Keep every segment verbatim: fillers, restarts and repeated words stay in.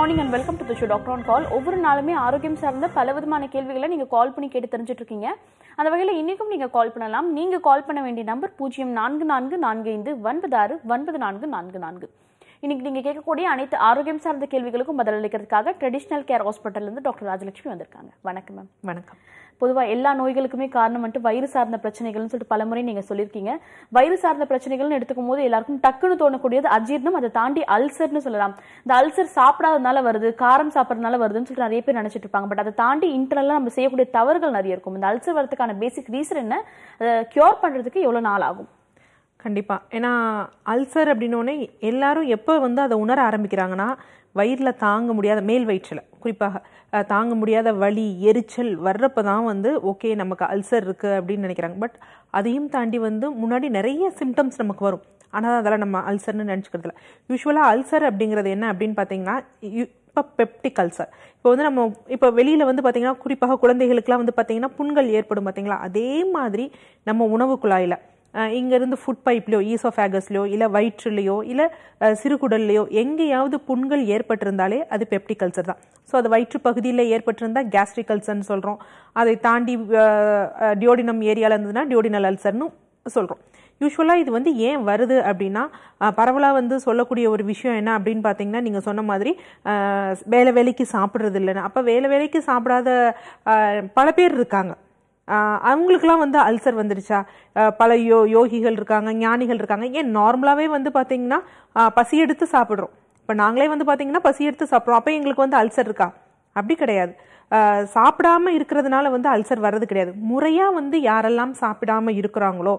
Morning and welcome to the show doctor on call. ஒவ்வொரு நாளுமே ஆரோக்கியம் சார்ந்த பல விதமான கேள்விகளை நீங்கள் கால் பண்ணி கேட்டு தெரிஞ்சுட்டு இருக்கீங்க. அந்த வகையில் இன்றைக்கும் நீங்கள் கால் பண்ணலாம். நீங்கள் கால் பண்ண வேண்டிய நம்பர் பூஜ்ஜியம் நான்கு நான்கு நான்கு ஐந்து ஒன்பது ஆறு ஒன்பது நான்கு நான்கு நான்கு. இன்றைக்கி நீங்கள் கேட்கக்கூடிய அனைத்து ஆரோக்கியம் சார்ந்த கேள்விகளுக்கும் பதிலளிக்கிறதுக்காக ட்ரெடிஷ்னல் கேர் ஹாஸ்பிட்டல்லேருந்து டாக்டர் ராஜலட்சுமி வந்திருக்காங்க. வணக்கம் மேம். வணக்கம். பொதுவாக எல்லா நோய்களுக்குமே காரணம் வந்துட்டு வயிறு சார்ந்த பிரச்சனைகள்னு சொல்லிட்டு பலமுறை நீங்கள் சொல்லியிருக்கீங்க. வயிறு சார்ந்த பிரச்சனைகள்னு எடுத்துக்கும் போது எல்லாருக்கும் டக்குன்னு தோணக்கூடியது அஜீர்ணம், அதை தாண்டி அல்சர்னு சொல்லலாம். இந்த அல்சர் சாப்பிடாததுனால வருது, காரம் சாப்பிட்றதுனால வருதுன்னு சொல்லிட்டு நிறைய பேர் நினச்சிட்டு இருப்பாங்க. பட் அதை தாண்டி இன்டர்னலாக நம்ம செய்யக்கூடிய தவறுகள் நிறைய இருக்கும். இந்த அல்சர் வரதுக்கான பேசிக் ரீசன் என்ன, அதை க்யூர் பண்ணுறதுக்கு எவ்வளோ நாள் ஆகும்? கண்டிப்பாக, ஏன்னா அல்சர் அப்படின்னோடனே எல்லாரும் எப்போ வந்து அதை உணர ஆரம்பிக்கிறாங்கன்னா, வயிறில் தாங்க முடியாத, மேல் வயிற்றில் குறிப்பாக தாங்க முடியாத வலி, எரிச்சல் வர்றப்போ தான் வந்து ஓகே நமக்கு அல்சர் இருக்குது அப்படின்னு நினைக்கிறாங்க. பட் அதையும் தாண்டி வந்து முன்னாடி நிறைய சிம்டம்ஸ் நமக்கு வரும், ஆனால் அதெல்லாம் நம்ம அல்சர்னு நினச்சிக்கிறதுல. யூஸ்வலாக அல்சர் அப்படிங்கிறது என்ன அப்படின்னு பார்த்தீங்கன்னா, இப்போ பெப்டிக் அல்சர். இப்போ வந்து நம்ம இப்போ வெளியில் வந்து பார்த்திங்கன்னா, குறிப்பாக குழந்தைகளுக்கெலாம் வந்து பார்த்திங்கன்னா புண்கள் ஏற்படும் பார்த்திங்களா, அதே மாதிரி நம்ம உணவு குழாயில் இங்கேருந்து ஃபுட் பைப்லையோ, ஈசோஃபேகஸ்லையோ, இல்லை வயிற்றுலையோ, இல்லை சிறுகுடல்லையோ எங்கேயாவது புண்கள் ஏற்பட்டிருந்தாலே அது பெப்டிக் அல்சர் தான். ஸோ அது வயிற்று பகுதியில் ஏற்பட்டிருந்தால் கேஸ்ட்ரிக் அல்சர்னு சொல்கிறோம். அதை தாண்டி டியோடினம் ஏரியாவில் இருந்ததுன்னா டியோடினல் அல்சர்னு சொல்கிறோம். யூஸ்வலாக இது வந்து ஏன் வருது அப்படின்னா, பரவலாக வந்து சொல்லக்கூடிய ஒரு விஷயம் என்ன அப்படின்னு பார்த்தீங்கன்னா, நீங்கள் சொன்ன மாதிரி வேலை வேலைக்கு சாப்பிட்றது இல்லைன்னு. அப்போ வேலை வேலைக்கு சாப்பிடாத பல பேர் இருக்காங்க. அவங்களுக்கெல்லாம் வந்து அல்சர் வந்துடுச்சா? பல யோ யோகிகள் இருக்காங்க, ஞானிகள் இருக்காங்க. ஏன் நார்மலாகவே வந்து பார்த்திங்கன்னா பசி எடுத்து சாப்பிட்றோம். இப்போ நாங்களே வந்து பார்த்திங்கன்னா பசி எடுத்து சாப்பிட்றோம், அப்போ எங்களுக்கு வந்து அல்சர் இருக்கா? அப்படி கிடையாது. சாப்பிடாமல் இருக்கிறதுனால வந்து அல்சர் வர்றது கிடையாது. முறையாக வந்து யாரெல்லாம் சாப்பிடாமல் இருக்கிறாங்களோ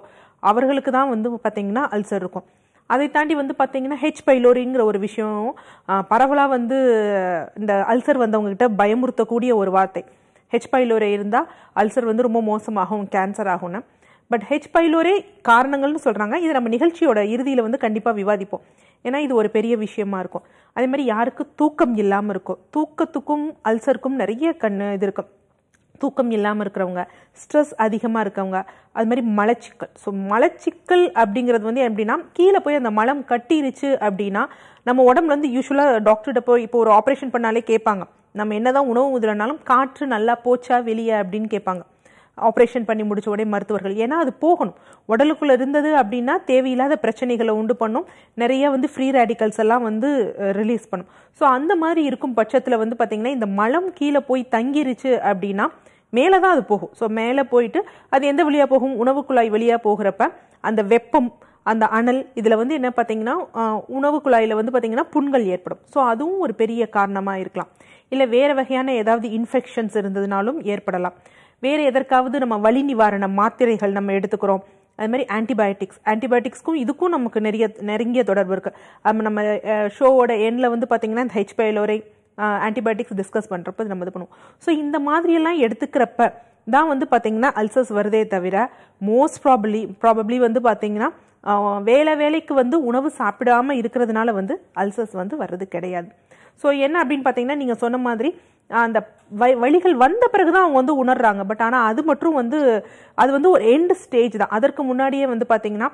அவர்களுக்கு தான் வந்து பார்த்திங்கன்னா அல்சர் இருக்கும். அதை தாண்டி வந்து பார்த்திங்கன்னா ஹெச் பைலோரிங்கிற ஒரு விஷயம் பரவலாக வந்து இந்த அல்சர் வந்தவங்ககிட்ட பயமுறுத்தக்கூடிய ஒரு வார்த்தை. ஹெச் பைலோரே இருந்தால் அல்சர் வந்து ரொம்ப மோசமாகும், கேன்சர் ஆகும்னு. பட் ஹெச் பைலோரே காரணங்கள்னு சொல்கிறாங்க. இது நம்ம நிகழ்ச்சியோட இறுதியில் வந்து கண்டிப்பாக விவாதிப்போம், ஏன்னா இது ஒரு பெரிய விஷயமா இருக்கும். அதே மாதிரி யாருக்கு தூக்கம் இல்லாமல் இருக்கும், தூக்கத்துக்கும் அல்சருக்கும் நிறைய கண் இது இருக்கும். தூக்கம் இல்லாமல் இருக்கிறவங்க, ஸ்ட்ரெஸ் அதிகமாக இருக்கவங்க, அது மாதிரி மலச்சிக்கல். ஸோ மலச்சிக்கல் அப்படிங்கிறது வந்து எப்படின்னா, கீழே போய் அந்த மலம் கட்டிருச்சு அப்படின்னா நம்ம உடம்புல வந்து யூஸ்வலாக டாக்டர்கிட்ட போய் இப்போ ஒரு ஆப்ரேஷன் பண்ணாலே கேட்பாங்க, நம்ம என்னதான் உணவு முதலனாலும் காற்று நல்லா போச்சா வெளியே அப்படின்னு கேட்பாங்க. ஆப்ரேஷன் பண்ணி முடிச்ச உடனே மருத்துவர்கள், ஏன்னா அது போகணும். உடலுக்குள்ளே இருந்தது அப்படின்னா தேவையில்லாத பிரச்சனைகளை உண்டு பண்ணும், நிறைய வந்து ஃப்ரீ ரேடிக்கல்ஸ் எல்லாம் வந்து ரிலீஸ் பண்ணும். ஸோ அந்த மாதிரி இருக்கும் பட்சத்தில் வந்து பார்த்திங்கன்னா, இந்த மலம் கீழே போய் தங்கிருச்சு அப்படின்னா மேலே தான் அது போகும். ஸோ மேலே போயிட்டு அது எந்த வழியாக போகும், உணவுக்குழாய் வழியாக போகிறப்ப அந்த வெப்பம், அந்த அனல், இதில் வந்து என்ன பார்த்திங்கன்னா உணவு குழாயில் வந்து பார்த்திங்கன்னா புண்கள் ஏற்படும். ஸோ அதுவும் ஒரு பெரிய காரணமாக இருக்கலாம். இல்லை வேறு வகையான ஏதாவது இன்ஃபெக்ஷன்ஸ் இருந்ததுனாலும் ஏற்படலாம். வேறு எதற்காவது நம்ம வலி நிவாரண மாத்திரைகள் நம்ம எடுத்துக்கிறோம், அது மாதிரி ஆன்டிபயோட்டிக்ஸ். ஆன்டிபயோட்டிக்ஸ்க்கும் இதுக்கும் நமக்கு நிறைய நெருங்கிய தொடர்பு இருக்குது. நம்ம ஷோவோட எண்ணில் வந்து பார்த்திங்கன்னா இந்த ஹெச் பைலோரி ஆன்டிபயோட்டிக்ஸ் டிஸ்கஸ் பண்ணுறப்ப நம்ம இது பண்ணுவோம். ஸோ இந்த மாதிரியெல்லாம் எடுத்துக்கிறப்ப தான் வந்து பார்த்திங்கன்னா அல்சர்ஸ் வருதே தவிர, மோஸ்ட் ப்ராபப்ளி ப்ராபப்ளி வந்து பார்த்திங்கன்னா வேலை வேலைக்கு வந்து உணவு சாப்பிடாமல் இருக்கிறதுனால வந்து அல்சர்ஸ் வந்து வர்றது கிடையாது. ஸோ என்ன அப்படின்னு பார்த்திங்கன்னா, நீங்கள் சொன்ன மாதிரி அந்த வை வழிகள் வந்த பிறகு தான் அவங்க வந்து உணர்றாங்க. பட் ஆனால் அது மட்டும் வந்து அது வந்து ஒரு எண்ட் ஸ்டேஜ் தான். அதற்கு முன்னாடியே வந்து பார்த்திங்கன்னா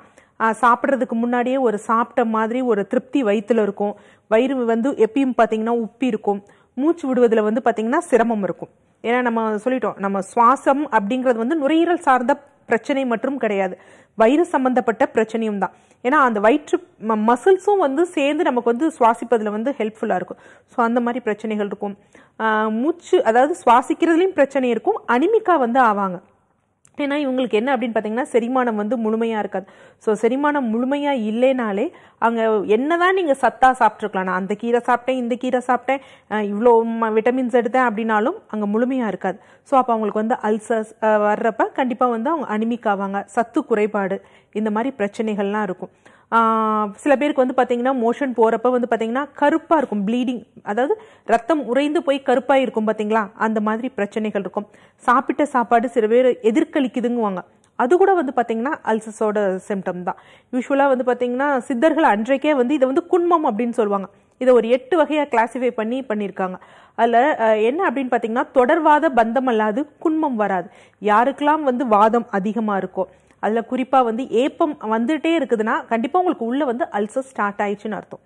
சாப்பிட்றதுக்கு முன்னாடியே ஒரு சாப்பிட்ட மாதிரி ஒரு திருப்தி வயிற்றில் இருக்கும். வயிறு வந்து எப்பயும் பார்த்திங்கன்னா உப்பி இருக்கும். மூச்சு விடுவதில் வந்து பார்த்திங்கன்னா சிரமம் இருக்கும். ஏன்னா நம்ம சொல்லிட்டோம், நம்ம சுவாசம் அப்படிங்கிறது வந்து நுரையீரல் சார்ந்த பிரச்சனை மட்டும் கிடையாது, வயிறு சம்பந்தப்பட்ட பிரச்சனையும் தான். ஏன்னா அந்த வயிற்று மசில்ஸும் வந்து சேர்ந்து நமக்கு வந்து சுவாசிப்பதில் வந்து ஹெல்ப்ஃபுல்லாக இருக்கும். ஸோ அந்த மாதிரி பிரச்சனைகள் இருக்கும். மூச்சு, அதாவது சுவாசிக்கிறதுலையும் பிரச்சனை இருக்கும். அனிமிக்கா வந்து ஆவாங்க. ஏன்னா இவங்களுக்கு என்ன அப்படின்னு பார்த்தீங்கன்னா செரிமானம் வந்து முழுமையாக இருக்காது. ஸோ செரிமானம் முழுமையாக இல்லைனாலே அவங்க என்ன தான் நீங்கள் சத்தாக சாப்பிட்ருக்கலாம், நான் அந்த கீரை சாப்பிட்டேன், இந்த கீரை சாப்பிட்டேன், இவ்வளோ விட்டமின்ஸ் எடுத்தேன் அப்படின்னாலும் அங்கே முழுமையாக இருக்காது. ஸோ அப்போ அவங்களுக்கு வந்து அல்சர்ஸ் வர்றப்ப கண்டிப்பாக வந்து அவங்க அனிமிக் ஆவாங்க, சத்து குறைபாடு, இந்த மாதிரி பிரச்சனைகள்லாம் இருக்கும். சில பேருக்கு வந்து பார்த்திங்கன்னா மோஷன் போகிறப்ப வந்து பார்த்திங்கன்னா கருப்பாக இருக்கும், ப்ளீடிங், அதாவது ரத்தம் உறைந்து போய் கருப்பாக இருக்கும் பார்த்திங்களா, அந்த மாதிரி பிரச்சனைகள் இருக்கும். சாப்பிட்ட சாப்பாடு சில பேர் எதிர்கலிக்குதுங்குவாங்க, அது கூட வந்து பார்த்திங்கன்னா அல்சர்ஸோட சிம்டம் தான். யூஸ்வலாக வந்து பார்த்திங்கன்னா சித்தர்கள் அன்றைக்கே வந்து இதை வந்து குன்மம் அப்படின்னு சொல்லுவாங்க. இதை ஒரு எட்டு வகையாக கிளாஸிஃபை பண்ணி பண்ணியிருக்காங்க. அதில் என்ன அப்படின்னு பார்த்திங்கன்னா, தொடர்வாத பந்தம் அல்லாது குன்மம் வராது. யாருக்கெல்லாம் வந்து வாதம் அதிகமாக இருக்கோ, அதில் குறிப்பாக வந்து ஏப்பம் வந்துகிட்டே இருக்குதுன்னா கண்டிப்பாக உங்களுக்கு உள்ளே வந்து அல்சர் ஸ்டார்ட் ஆயிடுச்சுன்னு அர்த்தம்.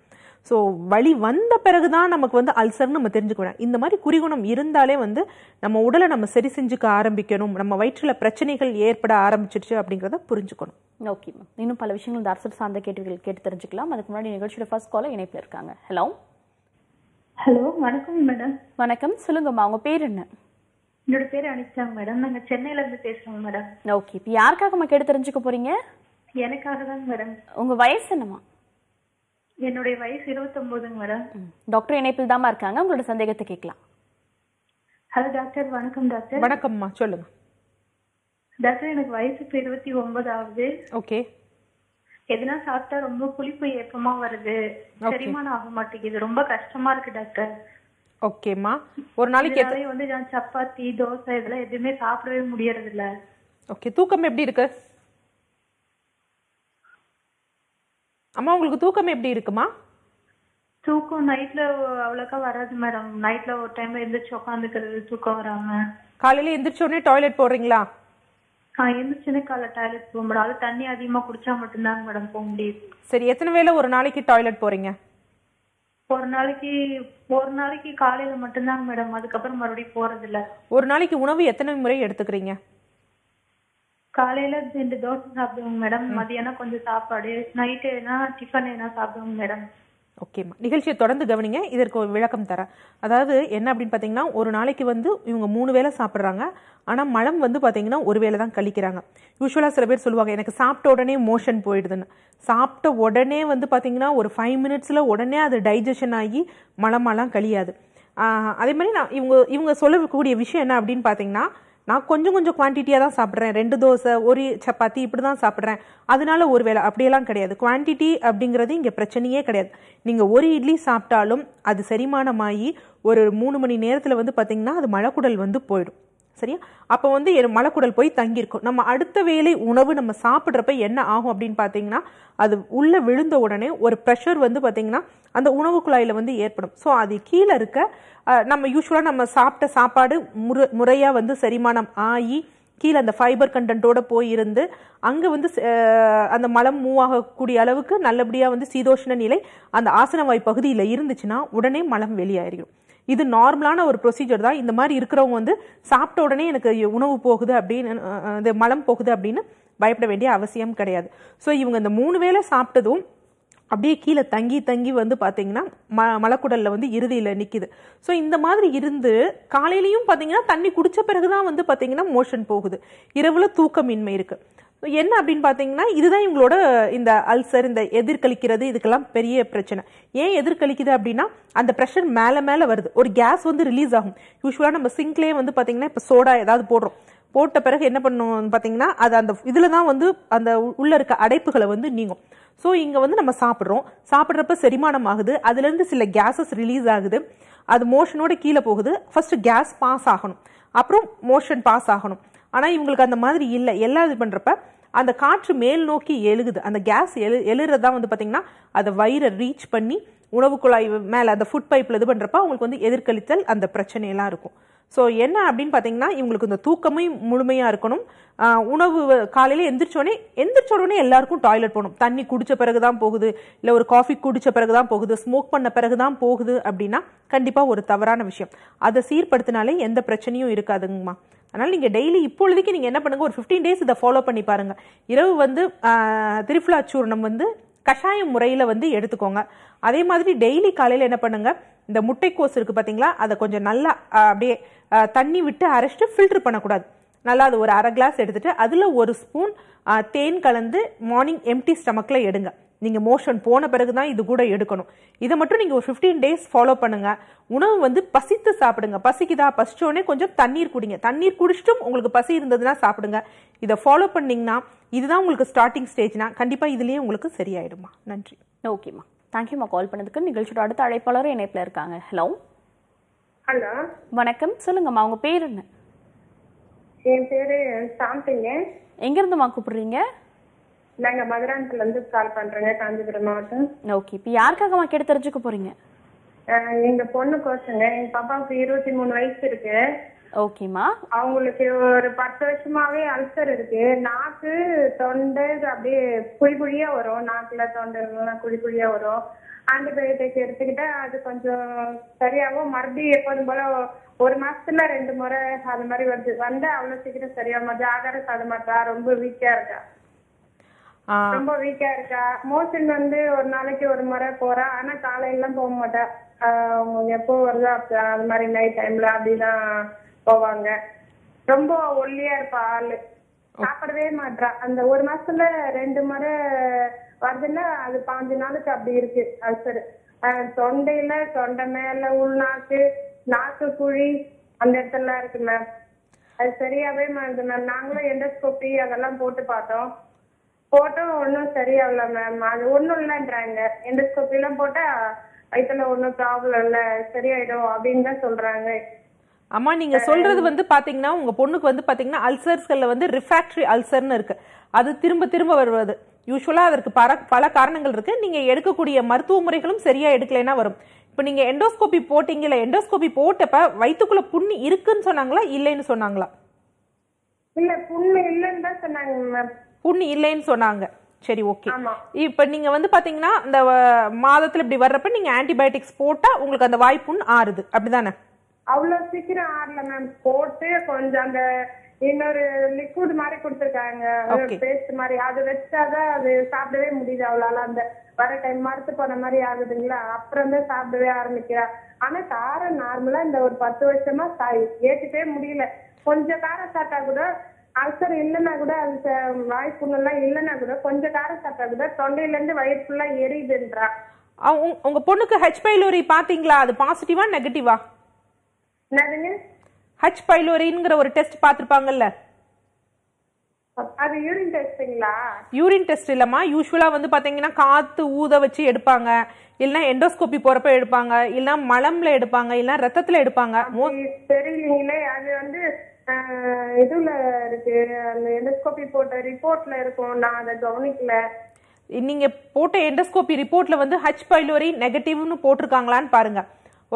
ஸோ வலி வந்த பிறகுதான் நமக்கு வந்து அல்சர்னு நம்ம தெரிஞ்சுக்கணும். இந்த மாதிரி குறிகுணம் இருந்தாலே வந்து நம்ம உடலை நம்ம சரி செஞ்சுக்க ஆரம்பிக்கணும், நம்ம வயிற்றில் பிரச்சனைகள் ஏற்பட ஆரம்பிச்சிருச்சு அப்படிங்கிறத புரிஞ்சுக்கணும். ஓகே மேம், இன்னும் பல விஷயங்கள் இந்த அரசர் சார்ந்த கேள்விகள் கேட்டு தெரிஞ்சுக்கலாம். அதுக்கு முன்னாடி நிகழ்ச்சியோட ஃபர்ஸ்ட் காலர் இணைப்பில் இருக்காங்க. ஹலோ ஹலோ வணக்கம் மேடம். வணக்கம், சொல்லுங்கம்மா, உங்க பேர் என்ன? என்னோட பேர் அனிதா மேடம், நாங்க சென்னையில இருந்து பேசுறோம் மேடம். ஓகே, இப்போ யாருக்காக நம்ம கேட்டு தெரிஞ்சுக்க போறீங்க? எனக்காக தான் மேடம். உங்க வயசு என்னம்மா? என்னுடைய வயசு இருபத்தொன்பதுங்க மேடம். டாக்டர் இணைப்பில் தான் இருக்காங்க, உங்களோட சந்தேகத்தை கேட்கலாம். ஹலோ டாக்டர் வணக்கம். டாக்டர் வணக்கம்மா, சொல்லுங்க. டாக்டர் எனக்கு வயசு இப்போ இருபத்தி ஒன்பது ஆகுது. ஓகே, எதுனா சாப்பிட்டா ரொம்ப புளிப்பு ஏப்பமா வருது, செரிமானம் ஆக மாட்டேங்குது, ரொம்ப கஷ்டமா இருக்கு டாக்டர். ஓகேம்மா, ஒரு நாளைக்கு எத்தனை வந்து நான் சப்பாத்தி தோசை இதெல்லாம் எதுவுமே சாப்பிடவே முடியறது இல்ல. ஓகே, தூக்கம் எப்படி இருக்கு அம்மா? உங்களுக்கு தூக்கம் எப்படி இருக்குமா? தூக்கம் நைட்ல அவ்வளோக்கா வராது மேடம். நைட்ல ஒரு டைம் எந்திரிச்சு உட்காந்துக்கிறது, தூக்கம் வராம. காலையில எந்திரிச்ச உடனே டாய்லெட் போறீங்களா? எந்திரிச்சோடனே காலை டாய்லெட் போக முடியும், அது தண்ணி அதிகமா குடிச்சா மட்டும்தாங்க மேடம் போக முடியுது. சரி, எத்தனை வேளை ஒரு நாளைக்கு டாய்லெட் போறீங்க? ஒரு நாளைக்கு ஒரு நாளைக்கு காலையில மட்டும்தாங்க மேடம், அதுக்கப்புறம் மறுபடியும் போறது இல்ல. ஒரு நாளைக்கு உணவு எத்தனை முறை எடுத்துக்கிறீங்க? காலையில ரெண்டு தோசை சாப்பிடுவோங்க மேடம், மதியானம் கொஞ்சம் சாப்பாடு, நைட் ஏன்னா டிஃபன் ஏன்னா சாப்பிடுவோங்க மேடம். ஓகேம்மா, நிகழ்ச்சியை தொடர்ந்து கவனிங்க, இதற்கு ஒரு விளக்கம் தரேன். அதாவது என்ன அப்படின்னு பார்த்தீங்கன்னா, ஒரு நாளைக்கு வந்து இவங்க மூணு வேளை சாப்பிட்றாங்க, ஆனால் மலம் வந்து பார்த்தீங்கன்னா ஒரு வேளை தான் கழிக்கிறாங்க. யூஸ்வலாக சில பேர் சொல்லுவாங்க எனக்கு சாப்பிட்ட உடனே மோஷன் போயிடுதுன்னு. சாப்பிட்ட உடனே வந்து பார்த்தீங்கன்னா ஒரு ஃபைவ் மினிட்ஸில் உடனே அது டைஜஷன் ஆகி மலமெல்லாம் கழியாது. அதே மாதிரி நான் இவங்க இவங்க சொல்லக்கூடிய விஷயம் என்ன அப்படின்னு பார்த்தீங்கன்னா, நான் கொஞ்சம் கொஞ்சம் குவான்டிட்டியாக தான் சாப்பிட்றேன், ரெண்டு தோசை ஒரு சப்பாத்தி இப்படி தான் சாப்பிட்றேன், அதனால ஒரு வேளை அப்படியெல்லாம் கிடையாது. குவான்டிட்டி அப்படிங்கிறது இங்கே பிரச்சனையே கிடையாது. நீங்கள் ஒரு இட்லி சாப்பிட்டாலும் அது செரிமானமாகி ஒரு மூணு மணி நேரத்தில் வந்து பார்த்திங்கன்னா அது மலக்குடல் வந்து போயிடும். சரியா? அப்போ வந்து மலக்குடல் போய் தங்கியிருக்கும். நம்ம அடுத்த வேளை உணவு நம்ம சாப்பிட்றப்ப என்ன ஆகும் அப்படின்னு பார்த்தீங்கன்னா, அது உள்ளே விழுந்த உடனே ஒரு ப்ரெஷர் வந்து பார்த்திங்கன்னா அந்த உணவு குழாயில் வந்து ஏற்படும். ஸோ அது கீழே இருக்க நம்ம யூஸ்வலாக நம்ம சாப்பிட்ட சாப்பாடு முறை முறையாக வந்து செரிமானம் ஆகி கீழே அந்த ஃபைபர் கண்டென்ட்டோடு போயிருந்து அங்கே வந்து அந்த மலம் மூவ் ஆகக்கூடிய அளவுக்கு நல்லபடியாக வந்து சீதோஷ்ண நிலை அந்த ஆசனவாய் பகுதியில் இருந்துச்சுன்னா உடனே மலம் வெளியாயிடும். இது நார்மலான ஒரு ப்ரொசீஜர் தான். இந்த மாதிரி இருக்கிறவங்க வந்து சாப்பிட்ட உடனே எனக்கு உணவு போகுது அப்படின்னு இந்த மலம் போகுது அப்படின்னு பயப்பட வேண்டிய அவசியம் கிடையாது. ஸோ இவங்க இந்த மூணு வேளை சாப்பிட்டதும் அப்படியே கீழே தங்கி தங்கி வந்து பார்த்தீங்கன்னா ம மலக்குடலில் வந்து இறுதியில் நிற்கிது. ஸோ இந்த மாதிரி இருந்து காலையிலையும் பார்த்தீங்கன்னா தண்ணி குடித்த பிறகு தான் வந்து பார்த்தீங்கன்னா மோஷன் போகுது, இரவில் தூக்கமின்மை இருக்குது. என்ன அப்படின்னு பார்த்தீங்கன்னா இதுதான் இவங்களோட இந்த அல்சர் இந்த எதிர்கலிக்கிறது இதுக்கெல்லாம் பெரிய பிரச்சனை. ஏன் எதிர்கலிக்குது அப்படின்னா அந்த ப்ரெஷர் மேலே மேலே வருது, ஒரு கேஸ் வந்து ரிலீஸ் ஆகும். யூஸ்வலாக நம்ம சிங்க்லேயே வந்து பார்த்தீங்கன்னா இப்போ சோடா ஏதாவது போடுறோம், போட்ட பிறகு என்ன பண்ணுவோம் பார்த்தீங்கன்னா அது அந்த இதில் தான் வந்து அந்த உள்ளே இருக்க அடைப்புகளை வந்து நீங்கும். ஸோ இங்கே வந்து நம்ம சாப்பிட்றோம், சாப்பிட்றப்ப செரிமானம் ஆகுது, அதுலேருந்து சில கேஸஸ் ரிலீஸ் ஆகுது, அது மோஷனோட கீழே போகுது. ஃபஸ்ட்டு கேஸ் பாஸ் ஆகணும், அப்புறம் மோஷன் பாஸ் ஆகணும். ஆனால் இவங்களுக்கு அந்த மாதிரி இல்லை. எல்லாம் இது பண்ணுறப்ப அந்த காற்று மேல் நோக்கி எழுகுது, அந்த கேஸ் எழு எழுறதா வந்து பார்த்தீங்கன்னா அதை வயிறை ரீச் பண்ணி உணவு குழாய் மேலே அந்த ஃபுட் பைப்பில் இது பண்ணுறப்ப அவங்களுக்கு வந்து எதிர்கலித்தல் அந்த பிரச்சனையெல்லாம் இருக்கும். ஸோ என்ன அப்படின்னு பார்த்தீங்கன்னா இவங்களுக்கு இந்த தூக்கமே முழுமையாக இருக்கணும், உணவு காலையில் எந்திரிச்சோடனே எந்திரிச்சோடனே எல்லாருக்கும் டாய்லெட் போகணும், தண்ணி குடித்த பிறகு தான் போகுது, இல்லை ஒரு காஃபி குடித்த பிறகு தான் போகுது, ஸ்மோக் பண்ண பிறகு தான் போகுது அப்படின்னா கண்டிப்பாக ஒரு தவறான விஷயம். அதை சீர்படுத்தினாலே எந்த பிரச்சனையும் இருக்காதுங்கம்மா. அதனால் நீங்கள் டெய்லி இப்பொழுதுக்கு நீங்கள் என்ன பண்ணுங்கள், ஒரு ஃபிஃப்டீன் டேஸ் இதை ஃபாலோ பண்ணி பாருங்கள். இரவு வந்து திரிஃபலாச்சூர்ணம் வந்து கஷாய முறையில் வந்து எடுத்துக்கோங்க. அதே மாதிரி டெய்லி காலையில் என்ன பண்ணுங்கள், இந்த முட்டைக்கோஸ் இருக்குது பார்த்தீங்களா, அதை கொஞ்சம் நல்லா அப்படியே தண்ணி விட்டு அரைச்சிட்டு ஃபில்டர் பண்ணக்கூடாது, நல்லா அது ஒரு அரை கிளாஸ் எடுத்துகிட்டு அதில் ஒரு ஸ்பூன் தேன் கலந்து மார்னிங் எம்டி ஸ்டமக்கில் எடுங்க. நீங்கள் மோஷன் போன பிறகு தான் இது கூட எடுக்கணும். இதை மட்டும் நீங்கள் ஒரு ஃபிஃப்டீன் டேஸ் ஃபாலோ பண்ணுங்கள். உணவு வந்து பசித்து சாப்பிடுங்க, பசிக்குதா பசிச்சோடனே கொஞ்சம் தண்ணீர் குடிங்க, தண்ணீர் குடிச்சிட்டும் உங்களுக்கு பசி இருந்ததுன்னா சாப்பிடுங்க. இதை ஃபாலோ பண்ணிங்கன்னா இதுதான் உங்களுக்கு ஸ்டார்டிங் ஸ்டேஜ்னா கண்டிப்பாக இதுலேயே உங்களுக்கு சரியாயிடுமா. நன்றி. ஓகேம்மா, தேங்க்யூம்மா கால் பண்ணதுக்கு. நிகழ்ச்சியோட அடுத்த அழைப்பாளரும் இணைப்பில் இருக்காங்க. ஹலோ ஹலோ வணக்கம், சொல்லுங்கம்மா, உங்கள் பேர் என்ன? என் பேர் சாந்திங்க. எங்கேருந்துமா கூப்பிடுறீங்க? நாங்கள் மதுராந்தகத்துலேருந்து கால் பண்ணுறோங்க, காஞ்சிபுரம் மாவட்டம். ஓகே, இப்போ யாருக்காகம்மா கேட்டு தெரிஞ்சுக்க போகிறீங்க? எங்கள் பொண்ணு கோசங்க, எங்கள் பாப்பாவுக்கு இருபத்தி மூணு வயசு இருக்குது. ஓகேமா. அவங்களுக்கு ஒரு பத்து வருஷமாவே அல்சர் இருக்கு. நாக்கு தொண்டை அப்படியே குழி குழியா வரும், நாக்குல தொண்டை குழி குழியா வரும். ஆன்டிபயோட்டிக் எடுத்துக்கிட்டா அது கொஞ்சம் சரியாகும். மறுபடியும் எப்போதும் போல ஒரு மாசத்துல ரெண்டு முறை அது மாதிரி வருது, வந்து அவ்வளவு சீக்கிரம் சரியாகுமா? ஆகாரம் சாத மாட்டா, ரொம்ப வீக்கா இருக்கா ரொம்ப வீக்கா இருக்கா மோஷன் வந்து ஒரு நாளைக்கு ஒரு முறை போறா, ஆனா காலையெல்லாம் போக மாட்டா. அவங்க எப்போ வருதோ அப்ப அது மாதிரி நைட் டைம்ல அப்படிதான் போவாங்க. ரொம்ப ஒல்லியா இருப்பா, ஆளு சாப்பிடவே மாட்டா. அந்த ஒரு மாசத்துல ரெண்டு முறை வருதுன்னா அது பாஞ்சு நாளுக்கு அப்படி இருக்கு அல்சர். தொண்டையில தொண்டை மேல உள்நாக்கு நாக்கு குழி அந்த இடத்துல இருக்கு மேம். அது சரியாவே மாறுது மேம். நாங்களும் எண்டோஸ்கோபி அதெல்லாம் போட்டு பார்த்தோம், போட்டோம் ஒன்றும் சரியாகல மேம். அது ஒன்றும் இல்லைன்றாங்க. எண்டோஸ்கோபிலாம் போட்டா வயிற்றுல ஒன்றும் ப்ராப்ளம் இல்லை, சரியாயிடும் அப்படின்னு தான் சொல்றாங்க. அம்மா நீங்க சொல்றது வந்து பாத்தீங்கன்னா உங்க பொண்ணுக்கு வந்து பாத்தீங்கன்னா அல்சர்ஸ்கள்ல வந்து ரிஃபாக்டரி அல்சர்னு இருக்கு. அது திரும்ப திரும்ப வருவது யூஸ்வலா. அதற்கு பல பல காரணங்கள் இருக்கு. நீங்க எடுக்கக்கூடிய மருத்துவ முறைகளும் சரியா எடுக்கலைன்னா வரும். இப்போ நீங்க எண்டோஸ்கோபி போட்டீங்கல்ல, எண்டோஸ்கோபி போட்டப்ப வயிற்றுக்குள்ள புண்ணு இருக்குன்னு சொன்னாங்களா இல்லைன்னு சொன்னாங்களா? இல்ல புண்ணு இல்லைன்னு தான் சொன்னாங்க. புண்ணு இல்லைன்னு சொன்னாங்க. சரி ஓகே. இப்போ நீங்க வந்து பாத்தீங்கன்னா இந்த மாதத்துல இப்படி வர்றப்ப நீங்க ஆன்டிபயோட்டிக்ஸ் போட்டா உங்களுக்கு அந்த வாய்ப்புண் ஆறுது அப்படிதானே? அவ்வளவு சீக்கிரம் ஆறல மேம். போட்டு கொஞ்சம் அந்த இன்னொரு லிக்விட் மாதிரி கொடுத்துருக்காங்க, பேஸ்ட் மாதிரி. அது வச்சாதான் அது சாப்பிடவே முடியுது அவளால. அந்த வர டைம் மறுத்து போன மாதிரி ஆகுதுங்களா, அப்புறம் தான் சாப்பிடவே ஆரம்பிக்கிறா. ஆனா காரம் நார்மலா இந்த ஒரு பத்து வருஷமா சாய் ஏற்றுக்கவே முடியல. கொஞ்சம் காரம் சாப்பிட்டா கூட அல்சர் இல்லைன்னா கூட, அது வாய்ப்புண்ணெல்லாம் இல்லைன்னா கூட கொஞ்சம் காரம் சாப்பிட்டா கூட தொண்டையில இருந்து வயிறு ஃபுல்லா எரியுதுன்றா. உங்க பொண்ணுக்கு ஹெச் பைலோரி பாத்தீங்களா? அது பாசிட்டிவா நெகட்டிவா? என்னதுங்க ஹெச் பைலோரிங்கற ஒரு டெஸ்ட் பாத்துப்பாங்கல்ல, அது யூரின் டெஸ்ட்ங்களா? யூரின் டெஸ்ட் இல்லமா, யூசுவலா வந்து பாத்தீங்கன்னா காத்து ஊத வச்சு எடுப்பாங்க, இல்லனா எண்டோஸ்கோபி போறப்ப எடுப்பாங்க, இல்லனா மலம்ல எடுப்பாங்க, இல்லனா ரத்தத்துல எடுப்பாங்க. தெரியலீங்களே, அது வந்து இதுல இருக்கு, அந்த எண்டோஸ்கோபி போட்ட ரிப்போர்ட்ல இருக்கும், நான் அதை கவனிக்கல. நீங்க போட்ட எண்டோஸ்கோபி ரிப்போர்ட்ல வந்து ஹெச் பைலோரி நெகட்டிவ்னு போட்டிருக்காங்களான்னு பாருங்க.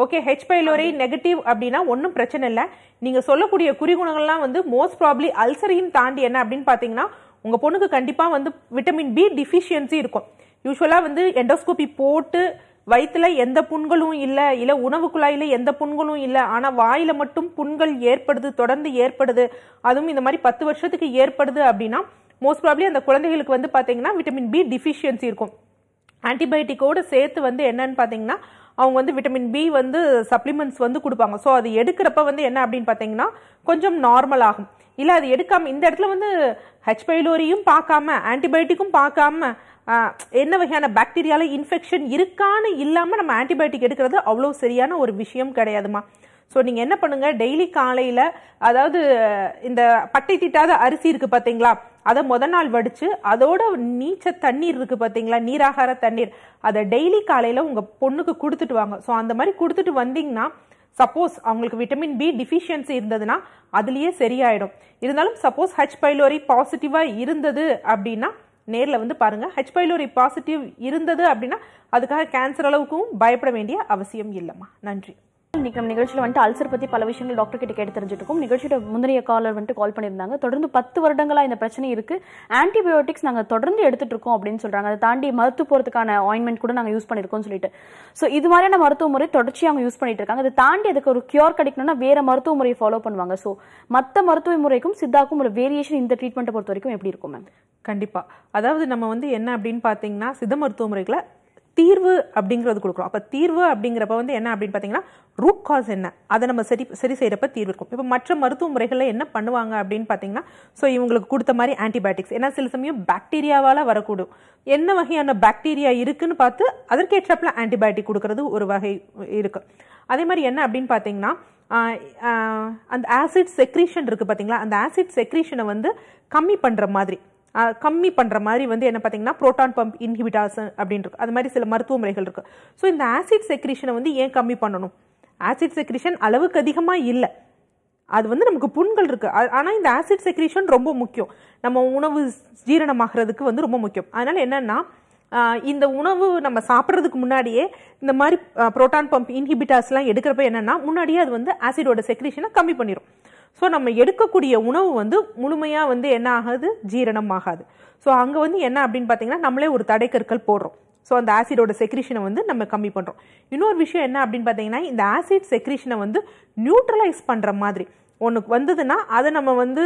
ஓகே, ஹெச் பைலோரி நெகட்டிவ் அப்படின்னா ஒன்றும் பிரச்சனை இல்லை. நீங்கள் சொல்லக்கூடிய குறிகுணங்கள்லாம் வந்து மோஸ்ட் ப்ராப்ளி அல்சரையும் தாண்டி என்ன அப்படின்னு பார்த்தீங்கன்னா உங்கள் பொண்ணுக்கு கண்டிப்பாக வந்து விட்டமின் பி டிஃபிஷியன்சி இருக்கும். யூஸ்வலாக வந்து எண்டோஸ்கோபி போட்டு வயிற்றுல எந்த புண்களும் இல்லை, இல்லை உணவு குழாயில் எந்த புண்களும் இல்லை, ஆனால் வாயில் மட்டும் புண்கள் ஏற்படுது, தொடர்ந்து ஏற்படுது, அதுவும் இந்த மாதிரி பத்து வருஷத்துக்கு ஏற்படுது அப்படின்னா மோஸ்ட் ப்ராப்ளி அந்த குழந்தைகளுக்கு வந்து பார்த்தீங்கன்னா விட்டமின் பி டிஃபிஷியன்சி இருக்கும். ஆன்டிபயோட்டிக்கோடு சேர்த்து வந்து என்னன்னு பார்த்தீங்கன்னா அவங்க வந்து விட்டமின் பி வந்து சப்ளிமெண்ட்ஸ் வந்து கொடுப்பாங்க. ஸோ அது எடுக்கிறப்ப வந்து என்ன அப்படின்னு பார்த்தீங்கன்னா கொஞ்சம் நார்மல் ஆகும். இல்லை அது எடுக்காமல் இந்த இடத்துல வந்து ஹெச் பைலோரியும் பார்க்காம ஆன்டிபயோட்டிக்கும் பார்க்காம என்ன வகையான பாக்டீரியால இன்ஃபெக்ஷன் இருக்கான்னு இல்லாமல் நம்ம ஆன்டிபயோட்டிக் எடுக்கிறது அவ்வளோ சரியான ஒரு விஷயம் கிடையாதுமா. ஸோ நீங்கள் என்ன பண்ணுங்கள், டெய்லி காலையில் அதாவது இந்த பட்டை திட்டாத அரிசி இருக்குது பார்த்தீங்களா, அதை மொதல் நாள் வடித்து அதோட நீச்ச தண்ணீர் இருக்குது பார்த்தீங்களா, நீராகார தண்ணீர், அதை டெய்லி காலையில் உங்கள் பொண்ணுக்கு கொடுத்துட்டு வாங்க. ஸோ அந்த மாதிரி கொடுத்துட்டு வந்தீங்கன்னா சப்போஸ் அவங்களுக்கு விட்டமின் பி டிஃபிஷியன்சி இருந்ததுன்னா அதுலேயே சரியாயிடும். இருந்தாலும் சப்போஸ் ஹெச் பைலோரி பாசிட்டிவாக இருந்தது அப்படின்னா நேரில் வந்து பாருங்கள். ஹெச் பைலோரி பாசிட்டிவ் இருந்தது அப்படின்னா அதுக்காக கேன்சர் அளவுக்கும் பயப்பட வேண்டிய அவசியம் இல்லைம்மா. நன்றி. இன்னைக்கு நம்ம நிகழ்ச்சியில் வந்துட்டு அல்சர் பற்றி பல விஷயங்கள் டாக்டர் கிட்ட கேட்டு தெரிஞ்சிருக்கோம். நிகழ்ச்சியோட முந்தைய காலர் வந்துட்டு கால் பண்ணியிருந்தாங்க. தொடர்ந்து பத்து வருடங்களாக இந்த பிரச்சனை இருக்குது, ஆன்டிபயோட்டிக்ஸ் நாங்கள் தொடர்ந்து எடுத்துகிட்டு இருக்கோம் அப்படின்னு சொல்கிறாங்க. அதை தாண்டி மருத்து போகிறதுக்கான ஆயின்மெண்ட் கூட நாங்கள் யூஸ் பண்ணியிருக்கோம்னு சொல்லிட்டு ஸோ இது மாதிரியான மருத்துவ முறை தொடர்ச்சியாக அவங்க யூஸ் பண்ணிட்டு இருக்காங்க. அதை தாண்டி அதுக்கு ஒரு கியூர் கிடைக்கணும்னா வேறு மருத்துவ முறையை ஃபாலோ பண்ணுவாங்க. ஸோ மற்ற மருத்துவ முறைக்கும் சித்தாக்கும் ஒரு வேரியேஷன் இந்த ட்ரீட்மெண்ட்டை பொறுத்த வரைக்கும் எப்படி இருக்கும் மேம்? கண்டிப்பாக, அதாவது நம்ம வந்து என்ன அப்படின்னு பார்த்தீங்கன்னா சித்த மருத்துவ முறைகளை தீர்வு அப்படிங்கிறது கொடுக்குறோம். அப்போ தீர்வு அப்படிங்கிறப்ப வந்து என்ன அப்படின்னு பார்த்தீங்கன்னா ரூட் காஸ் என்ன, அதை நம்ம சரி சரி செய்கிறப்ப தீர்வு இருக்கும். இப்போ மற்ற மருத்துவ முறைகளில் என்ன பண்ணுவாங்க அப்படின்னு பார்த்தீங்கன்னா ஸோ இவங்களுக்கு கொடுத்த மாதிரி ஆன்டிபயோட்டிக்ஸ், ஏன்னா சில சமயம் பாக்டீரியாவால் வரக்கூடும், என்ன வகையான பாக்டீரியா இருக்குன்னு பார்த்து அதற்கேற்றப்பில் ஆன்டிபயோட்டிக் கொடுக்கறது ஒரு வகை இருக்குது. அதே மாதிரி என்ன அப்படின்னு பார்த்தீங்கன்னா அந்த ஆசிட் செக்ரீஷன் இருக்குது பார்த்தீங்களா, அந்த ஆசிட் செக்ரீஷனை வந்து கம்மி பண்ணுற மாதிரி கம்மி பண்ணுற மாதிரி வந்து என்ன பார்த்தீங்கன்னா புரோட்டான் பம்ப் இன்ஹிபிட்டாஸ் அப்படின்னு இருக்கு. அது மாதிரி சில மருத்துவ முறைகள் இருக்குது. ஸோ இந்த ஆசிட் செக்ரீஷனை வந்து ஏன் கம்மி பண்ணணும்? ஆசிட் செக்ரீஷன் அளவுக்கு அதிகமாக இல்லை, அது வந்து நமக்கு புண்கள் இருக்குது, ஆனால் இந்த ஆசிட் செக்ரீஷன் ரொம்ப முக்கியம், நம்ம உணவு ஜீரணமாகிறதுக்கு வந்து ரொம்ப முக்கியம். அதனால் என்னென்னா இந்த உணவு நம்ம சாப்பிட்றதுக்கு முன்னாடியே இந்த மாதிரி புரோட்டான் பம்ப் இன்ஹிபிட்டாஸ்லாம் எடுக்கிறப்ப என்னென்னா முன்னாடியே அது வந்து ஆசிடோட செக்ரீஷனை கம்மி பண்ணிடும். ஸோ நம்ம எடுக்கக்கூடிய உணவு வந்து முழுமையாக வந்து என்ன ஆகாது, ஜீரணம் ஆகாது. ஸோ அங்கே வந்து என்ன அப்படின்னு பார்த்தீங்கன்னா நம்மளே ஒரு தடைக்கற்கள் போடுறோம். ஸோ அந்த ஆசிடோட செக்ரீஷனை வந்து நம்ம கம்மி பண்ணுறோம். இன்னொரு விஷயம் என்ன அப்படின்னு பார்த்தீங்கன்னா இந்த ஆசிட் செக்ரீஷனை வந்து நியூட்ரலைஸ் பண்ணுற மாதிரி ஒன்றுக்கு வந்ததுன்னா அதை நம்ம வந்து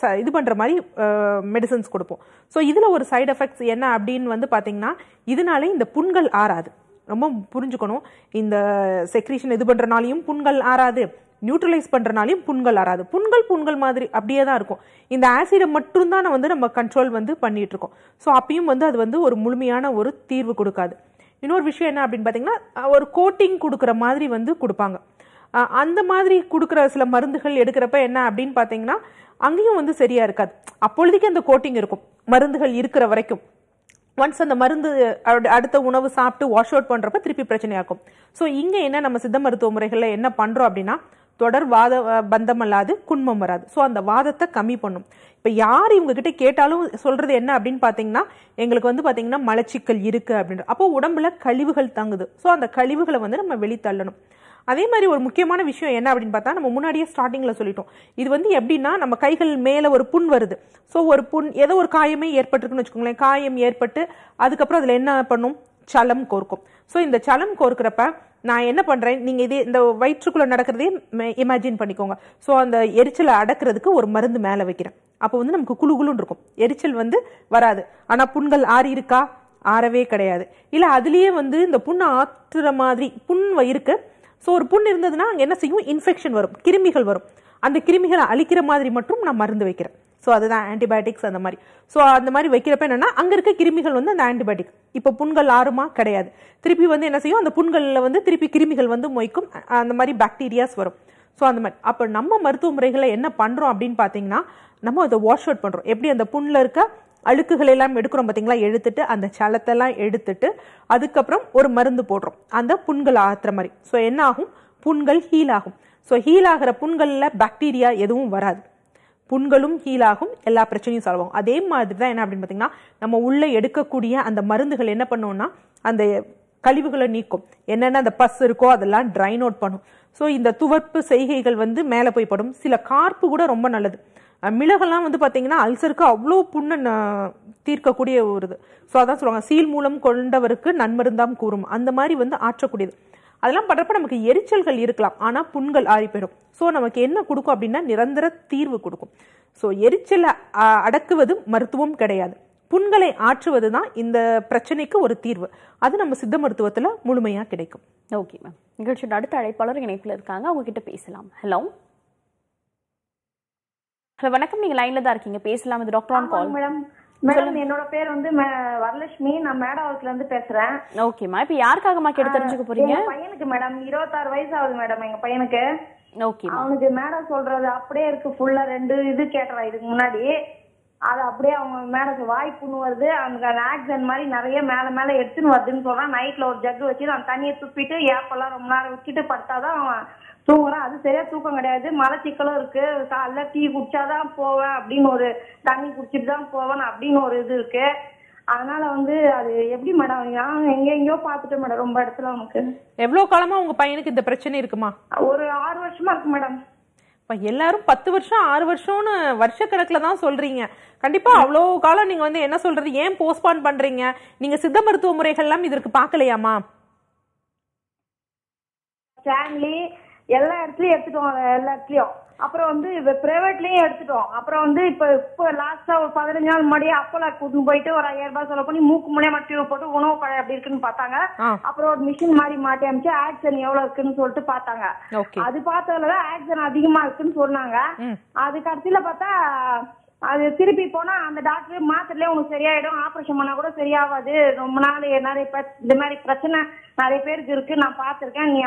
ச இது பண்ணுற மாதிரி மெடிசன்ஸ் கொடுப்போம். ஸோ இதில் ஒரு சைடு எஃபெக்ட்ஸ் என்ன அப்படின்னு வந்து பார்த்திங்கன்னா இதனாலே இந்த புண்கள் ஆறாது. ரொம்ப புரிஞ்சுக்கணும், இந்த செக்ரீஷன் இது பண்ணுறனாலையும் புண்கள் ஆறாது, நியூட்ரலைஸ் பண்ணுறனாலையும் புண்கள் ஆறாது. புண்கள் புண்கள் மாதிரி அப்படியே தான் இருக்கும். இந்த ஆசிடை மட்டும்தான் வந்து நம்ம கண்ட்ரோல் வந்து பண்ணிகிட்ருக்கோம். ஸோ அப்பயும் வந்து அது வந்து ஒரு முழுமையான ஒரு தீர்வு கொடுக்காது. இன்னொரு விஷயம் என்ன அப்படின்னு பார்த்திங்கன்னா ஒரு கோட்டிங் கொடுக்குற மாதிரி வந்து கொடுப்பாங்க. அந்த மாதிரி கொடுக்குற சில மருந்துகள் எடுக்கிறப்ப என்ன அப்படின்னு பார்த்தீங்கன்னா அங்கேயும் வந்து சரியாக இருக்காது. அப்பொழுதுக்கு அந்த கோட்டிங் இருக்கும் மருந்துகள் இருக்கிற வரைக்கும். ஒன்ஸ் அந்த மருந்து அடுத்த உணவு சாப்பிட்டு வாஷ் அவுட் பண்ணுறப்ப திருப்பி பிரச்சனையாகும். ஸோ இங்கே என்ன நம்ம சித்த மருத்துவ முறைகளில் என்ன பண்ணுறோம் அப்படின்னா தொடர் வாத பந்தம் அல்லாது குன்மம் வராது. ஸோ அந்த வாதத்தை கம்மி பண்ணும். இப்போ யார் இவங்ககிட்ட கேட்டாலும் சொல்கிறது என்ன அப்படின்னு பார்த்தீங்கன்னா எங்களுக்கு வந்து பார்த்தீங்கன்னா மலச்சிக்கல் இருக்குது அப்படின்ற. அப்போ உடம்புல கழிவுகள் தங்குது. ஸோ அந்த கழிவுகளை வந்து நம்ம வெளித்தள்ளணும். அதே மாதிரி ஒரு முக்கியமான விஷயம் என்ன அப்படின்னு பார்த்தா நம்ம முன்னாடியே ஸ்டார்டிங்கில் சொல்லிட்டோம். இது வந்து எப்படின்னா நம்ம கைகள் மேலே ஒரு புண் வருது. ஸோ ஒரு புண் ஏதோ ஒரு காயமே ஏற்பட்டுருக்குன்னு வச்சுக்கோங்களேன். காயம் ஏற்பட்டு அதுக்கப்புறம் அதில் என்ன பண்ணும், சலம் கோர்க்கும். ஸோ இந்த சலம் கோர்க்கிறப்ப நான் என்ன பண்ணுறேன், நீங்கள் இதே இந்த வயிற்றுக்குள்ளே நடக்கிறதே இமேஜின் பண்ணிக்கோங்க. ஸோ அந்த எரிச்சலை அடக்கிறதுக்கு ஒரு மருந்து மேலே வைக்கிறேன். அப்போ வந்து நமக்கு குழு குழுன்னு இருக்கும், எரிச்சல் வந்து வராது. ஆனால் புண்கள் ஆறி இருக்கா? ஆறவே கிடையாது. இல்லை அதுலேயே வந்து இந்த புண்ணை ஆற்றுற மாதிரி புண் இருக்கு. ஸோ ஒரு புண் இருந்ததுன்னா அங்கே என்ன செய்யும், இன்ஃபெக்ஷன் வரும், கிருமிகள் வரும். அந்த கிருமிகளை அழிக்கிற மாதிரி மட்டும் நான் மருந்து வைக்கிறேன். ஸோ அதுதான் ஆன்டிபயோட்டிக்ஸ் அந்த மாதிரி. ஸோ அந்த மாதிரி வைக்கிறப்ப என்னென்னா அங்கே இருக்க கிருமிகள் வந்து அந்த ஆன்டிபயோட்டிக்ஸ். இப்போ புண்கள் ஆறுமா? கிடையாது. திருப்பி வந்து என்ன செய்யும், அந்த புண்களில் வந்து திருப்பி கிருமிகள் வந்து மொய்க்கும். அந்த மாதிரி பாக்டீரியாஸ் வரும். ஸோ அந்த மாதிரி அப்போ நம்ம மருத்துவ முறைகளை என்ன பண்ணுறோம் அப்படின்னு பார்த்தீங்கன்னா நம்ம அதை வாஷ் அவுட் பண்ணுறோம். எப்படி அந்த புண்ணில் இருக்க அழுக்குகள் எல்லாம் எடுக்கிறோம் பார்த்தீங்களா, எடுத்துட்டு அந்த சலத்தெல்லாம் எடுத்துட்டு அதுக்கப்புறம் ஒரு மருந்து போடுறோம் அந்த புண்கள் ஆற்றுற மாதிரி. ஸோ என்ன ஆகும், புண்கள் ஹீல் ஆகும். ஸோ ஹீல் ஆகிற புண்களில் பாக்டீரியா எதுவும் வராது, புண்களும் ஹீல் ஆகும், எல்லா பிரச்சனையும் சால்வ் ஆகும். அதே மாதிரி தான் என்ன அப்படின்னு பார்த்தீங்கன்னா நம்ம உள்ளே எடுக்கக்கூடிய அந்த மருந்துகள் என்ன பண்ணுவோம்னா அந்த கழிவுகளை நீக்கும். என்னென்ன அந்த பஸ் இருக்கோ அதெல்லாம் ட்ரைன் அவுட் பண்ணும். ஸோ இந்த துவர்ப்பு செய்கைகள் வந்து மேலே போய் படும். சில கார்ப்பு கூட ரொம்ப நல்லது. மிளகெல்லாம் வந்து பார்த்தீங்கன்னா அல்சருக்கு அவ்வளோ புண்ணை தீர்க்கக்கூடிய ஒரு இது. ஸோ அதான் சொல்லுவாங்க, சீல் மூலம் கொண்டவருக்கு நன்மருந்தாம் கூறும். அந்த மாதிரி வந்து ஆற்றக்கூடியது. அதெல்லாம் பண்ணுறப்ப நமக்கு எரிச்சல்கள் இருக்கலாம், ஆனால் புண்கள் ஆறி போயிடும். ஸோ நமக்கு என்ன கொடுக்கும் அப்படின்னா நிரந்தர தீர்வு கொடுக்கும். ஸோ எரிச்சலை அடக்குவது மருத்துவம் கிடையாது, புண்களை ஆற்றுவது தான் இந்த பிரச்சனைக்கு ஒரு தீர்வு. அது நம்ம சித்த மருத்துவத்தில் முழுமையாக கிடைக்கும். ஓகே மேம், நிகழ்ச்சியோட அடுத்த அழைப்பாளர் இணைப்பில் இருக்காங்க, அவங்ககிட்ட பேசலாம். ஹலோ ஹலோ வணக்கம், நீங்கள் லைனில் தான் இருக்கீங்க, பேசலாம். இது doctor on call. Madam madam என்னோட பேர் வந்து வரலட்சுமி, நான் மேடாவூர்ல இருந்து பேசுறேன். ஓகேம்மா, இப்போ யாருக்காகமா கேட்டு தெரிஞ்சுக்க போறீங்க? பையனுக்கு மேடம், இருபத்தாறு வயசு ஆகுது மேடம் எங்க பையனுக்கு. ஓகே, அவனுக்கு மேடம் சொல்றது அப்படியே இருக்கு. ஃபுல்லா ரெண்டு இது கேட்டுறா இதுக்கு முன்னாடி, அது அப்படியே அவங்க மேடம் வாய் புண்ணு வருது, அவனுக்கு ஆக்சிஜன் மாதிரி நிறைய மேல மேல எடுத்துன்னு வருதுன்னு சொல்றா. நைட்ல ஒரு ஜக்கு வச்சுட்டு அந்த தண்ணியை துப்பிட்டு ஏப்பெல்லாம் ரொம்ப நேரம் விட்டுட்டு படுத்தாதான் அவன் தூங்குறான். அது சரியா தூக்கம் கிடையாது, மலச்சிக்கலும் இருக்கு. காலைல டீ குடிச்சாதான் போவேன் அப்படின்னு ஒரு, தண்ணி குடிச்சிட்டு தான் போவேன் அப்படின்னு ஒரு இது இருக்கு. அதனால வந்து அது எப்படி மேடம், எங்க எங்கயோ பாத்துட்டேன் மேடம் ரொம்ப இடத்துல. உனக்கு எவ்வளவு காலமா உங்க பையனுக்கு இந்த பிரச்சனை இருக்குமா? ஒரு ஆறு வருஷமா இருக்கு மேடம். எல்லாரும் பத்து வருஷம் ஆறு வருஷம்னு வருஷ கணக்குல தான் சொல்றீங்க. கண்டிப்பா அவ்வளோ காலம் நீங்க வந்து என்ன சொல்றது, ஏன் போஸ்ட்பான் பண்றீங்க? நீங்க சித்த மருத்துவ முறைகள்லாம் இதற்கு பாக்கலையாமா? ஃபேமிலி எல்லா இடத்துலயும் எடுத்துட்டோம், எல்லா இடத்துலயும். அப்புறம் வந்து பிரைவேட்லயும் எடுத்துட்டோம். அப்புறம் வந்து இப்ப இப்போ லாஸ்டா ஒரு பதினஞ்சு நாள் முன்னாடி அப்போலா கூட்டின்னு போயிட்டு ஒரு ஐயாயிரம் ரூபாய் செலவு பண்ணி மூக்கு மூலையா மட்டும் போட்டு உணவு பழைய அப்படி இருக்குன்னு பார்த்தாங்க. அப்புறம் ஒரு மிஷின் மாதிரி மாட்டி அமைச்சு ஆக்சன் எவ்வளவு இருக்குன்னு சொல்லிட்டு பார்த்தாங்க. அது பார்த்ததுலதான் ஆக்சன் அதிகமா இருக்குன்னு சொன்னாங்க. அதுக்கு கடைசியில பார்த்தா அது திருப்பி போனா அந்த டாக்டர் மாத்திரலே உங்களுக்கு சரியாயிடும், ஆப்ரேஷன் பண்ணா கூட சரியாகாது, ரொம்ப நாள் நிறைய இந்த மாதிரி பிரச்சனை நிறைய பேருக்கு இருக்கு, நான் பாத்திருக்கேன், நீ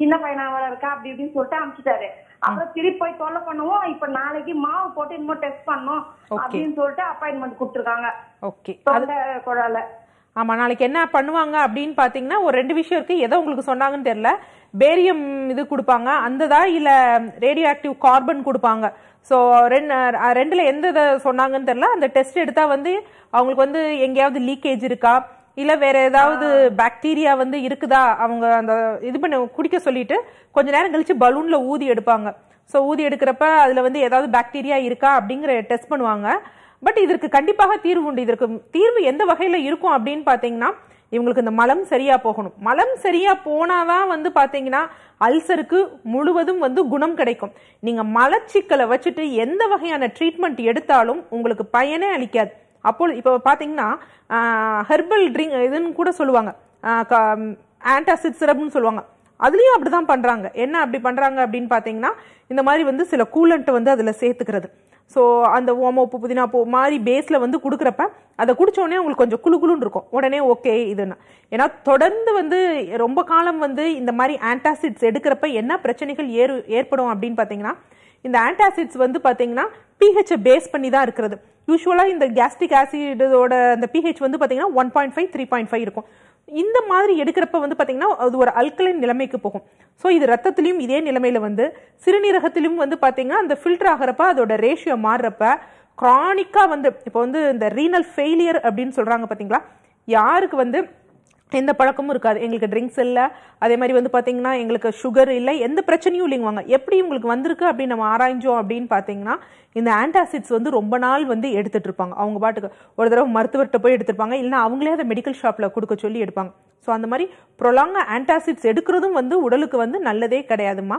சின்ன பையனா வர இருக்கா அப்படி இப்படின்னு சொல்லிட்டு அனுப்பிச்சுட்டாரு. அப்புறம் திருப்பி போய் தொல்லை பண்ணுவோம், இப்ப நாளைக்கு மாவு போட்டு இன்னும் டெஸ்ட் பண்ணோம் அப்படின்னு சொல்லிட்டு அப்பாயின்மெண்ட் கொடுத்துருக்காங்க. ஓகே, குழால ஆமா நாளைக்கு என்ன பண்ணுவாங்க அப்படின்னு பாத்தீங்கன்னா ஒரு ரெண்டு விஷயம் இருக்கு. ஏதோ உங்களுக்கு சொன்னாங்கன்னு தெரியல, பேரியம் இது கொடுப்பாங்க அந்ததா இல்ல ரேடியோ ஆக்டிவ் கார்பன் கொடுப்பாங்க. ஸோ ரெண்டு ரெண்டுல எந்த இதை சொன்னாங்கன்னு தெரியல. அந்த டெஸ்ட் எடுத்தா வந்து அவங்களுக்கு வந்து எங்கேயாவது லீக்கேஜ் இருக்கா இல்ல வேற ஏதாவது பாக்டீரியா வந்து இருக்குதா அவங்க அந்த இது பண்ண குடிக்க சொல்லிட்டு கொஞ்ச நேரம் கழிச்சு பலூன்ல ஊதி எடுப்பாங்க. ஸோ ஊதி எடுக்கிறப்ப அதில் வந்து ஏதாவது பாக்டீரியா இருக்கா அப்படிங்கிற டெஸ்ட் பண்ணுவாங்க. பட் இதற்கு கண்டிப்பாக தீர்வு உண்டு. இதற்கு தீர்வு எந்த வகையில் இருக்கும் அப்படின்னு பார்த்தீங்கன்னா, இவங்களுக்கு இந்த மலம் சரியாக போகணும். மலம் சரியாக போனாதான் வந்து பார்த்தீங்கன்னா அல்சருக்கு முழுவதும் வந்து குணம் கிடைக்கும். நீங்கள் மலச்சிக்கலை வச்சுட்டு எந்த வகையான ட்ரீட்மெண்ட் எடுத்தாலும் உங்களுக்கு பயனே அளிக்காது. அப்போ இப்போ பார்த்தீங்கன்னா ஹெர்பல் ட்ரிங்க் இதுன்னு கூட சொல்லுவாங்க, ஆன்டாசிட் சிரப்னு சொல்லுவாங்க, அதுலேயும் அப்படி தான் பண்ணுறாங்க. என்ன அப்படி பண்ணுறாங்க அப்படின்னு பார்த்தீங்கன்னா, இந்த மாதிரி வந்து சில கூலண்ட்டை வந்து அதில் சேர்த்துக்கிறது. ஸோ அந்த ஓம உப்பு புதினா போ மாதிரி பேஸில் வந்து கொடுக்குறப்ப அதை குடித்தோடனே உங்களுக்கு கொஞ்சம் குழு குழுன்னு இருக்கும். உடனே ஓகே இதுன்னா, ஏன்னா தொடர்ந்து வந்து ரொம்ப காலம் வந்து இந்த மாதிரி ஆன்டாசிட்ஸ் எடுக்கிறப்ப என்ன பிரச்சனைகள் ஏறு ஏற்படும் அப்படின்னு பார்த்தீங்கன்னா, இந்த ஆன்டாசிட்ஸ் வந்து பார்த்தீங்கன்னா பிஹெச்சை பேஸ் பண்ணி தான் இருக்கிறது. யூஸ்வலாக இந்த கேஸ்ட்ரிக் ஆசிடோட அந்த பிஹெச் வந்து பார்த்தீங்கன்னா one point five three point five இருக்கும். இந்த மாதிரி எடுக்கிறப்ப வந்து பார்த்தீங்கன்னா அது ஒரு அல்கலைன் நிலைமைக்கு போகும். ஸோ இது ரத்தத்திலையும் இதே நிலைமையில் வந்து சிறுநீரகத்திலையும் வந்து பார்த்தீங்கன்னா அந்த ஃபில்டர் ஆகிறப்ப அதோட ரேஷியோ மாறுறப்ப க்ரானிக்காக வந்து இப்போ வந்து இந்த ரீனல் ஃபெயிலியர் அப்படின்னு சொல்கிறாங்க பார்த்தீங்களா. யாருக்கு வந்து எந்த பழக்கமும் இருக்காது, எங்களுக்கு ட்ரிங்க்ஸ் இல்லை, அதே மாதிரி வந்து பார்த்தீங்கன்னா எங்களுக்கு சுகர் இல்லை, எந்த பிரச்சனையும் இல்லைங்குவாங்க. எப்படி உங்களுக்கு வந்திருக்கு அப்படின்னு நம்ம ஆராய்ஞ்சோம் அப்படின்னு பார்த்தீங்கன்னா, இந்த ஆன்டாசிட்ஸ் வந்து ரொம்ப நாள் வந்து எடுத்துகிட்டு இருப்பாங்க. அவங்க பாட்டுக்கு ஒரு தடவை மருத்துவர்கிட்ட போய் எடுத்துருப்பாங்க, இல்லைனா அவங்களே அதை மெடிக்கல் ஷாப்பில் கொடுக்க சொல்லி எடுப்பாங்க. ஸோ அந்த மாதிரி ப்ரொலாங்க ஆன்டாசிட்ஸ் எடுக்கிறதும் வந்து உடலுக்கு வந்து நல்லதே கிடையாதுமா.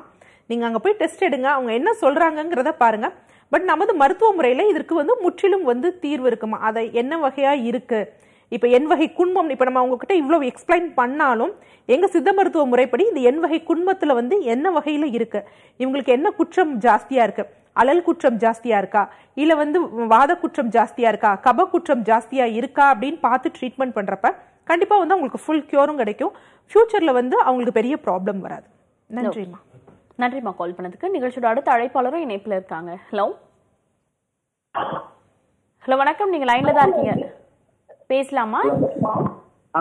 நீங்கள் அங்கே போய் டெஸ்ட் எடுங்க, அவங்க என்ன சொல்கிறாங்கங்கிறத பாருங்கள். பட் நமது மருத்துவ முறையில் இதற்கு வந்து முற்றிலும் வந்து தீர்வு இருக்குமா, அதை என்ன வகையாக இருக்குது. இப்போ என் வகை குன்பம், இப்போ நம்ம உங்ககிட்ட இவ்வளோ எக்ஸ்பிளைன் பண்ணாலும் எங்கள் சித்த மருத்துவ முறைப்படி இந்த என் வகை குன்பத்தில் வந்து என்ன வகையில் இருக்கு, இவங்களுக்கு என்ன குற்றம் ஜாஸ்தியாக இருக்கு, அலல் குற்றம் ஜாஸ்தியாக இருக்கா, இல்லை வந்து வாத குற்றம் ஜாஸ்தியாக இருக்கா, கப குற்றம் ஜாஸ்தியாக இருக்கா அப்படின்னு பார்த்து ட்ரீட்மெண்ட் பண்ணுறப்ப கண்டிப்பாக வந்து அவங்களுக்கு ஃபுல் கியூரும் கிடைக்கும். ஃபியூச்சரில் வந்து அவங்களுக்கு பெரிய ப்ராப்ளம் வராது. நன்றிம்மா. நன்றிம்மா கால் பண்ணதுக்கு. நிகழ்ச்சியோட அடுத்த அழைப்பாளரும் இணைப்பில் இருக்காங்க. ஹலோ ஹலோ வணக்கம், நீங்கள் லைனில் தான் இருக்கீங்க, பேசலாமா?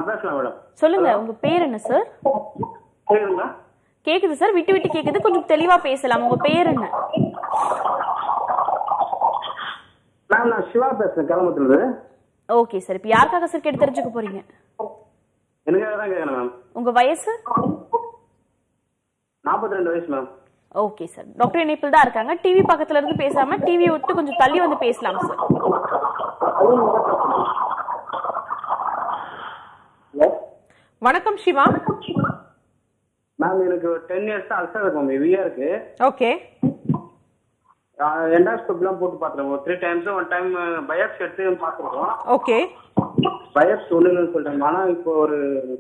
பேசலாம் மேடம். சொல்லுங்க, உங்க பேர் என்ன சார்? கேக்குதுங்களா? கேக்குது சார், விட்டு விட்டு கேக்குது, கொஞ்சம் தெளிவா பேசலாம். உங்க பேர் என்ன? நான் நான் சிவா பேசுறேன், கலமத்துல இருந்து. ஓகே சார், இப்போ யாருக்காக சார் கேட்டு தெரிஞ்சுக்க போறீங்க? எனக்காக தான் கேக்குறேன் மேம். உங்க வயசு? நாற்பத்தி ரெண்டு வயசு மேம். ஓகே சார், டாக்டர் இணைப்பில் தான் இருக்காங்க. டிவி பக்கத்துல இருந்து பேசாம டிவி விட்டு கொஞ்சம் தள்ளி வந்து பேசலாம் சார். வணக்கம் சிவா. மேம் எனக்கு டென் இயர்ஸ் அல்சர் இருக்கும், ஹெவியா இருக்கு. ஓகே. எண்டோஸ்கோப்லாம் போட்டு பாத்துறோம், ஒரு த்ரீ டைம்ஸ் ஒரு டைம் பயாப்சி எடுத்து பாத்துறோம். ஓகே. பயாப்சி ஒண்ணுன்னு சொல்றாங்க. ஆனா இப்போ ஒரு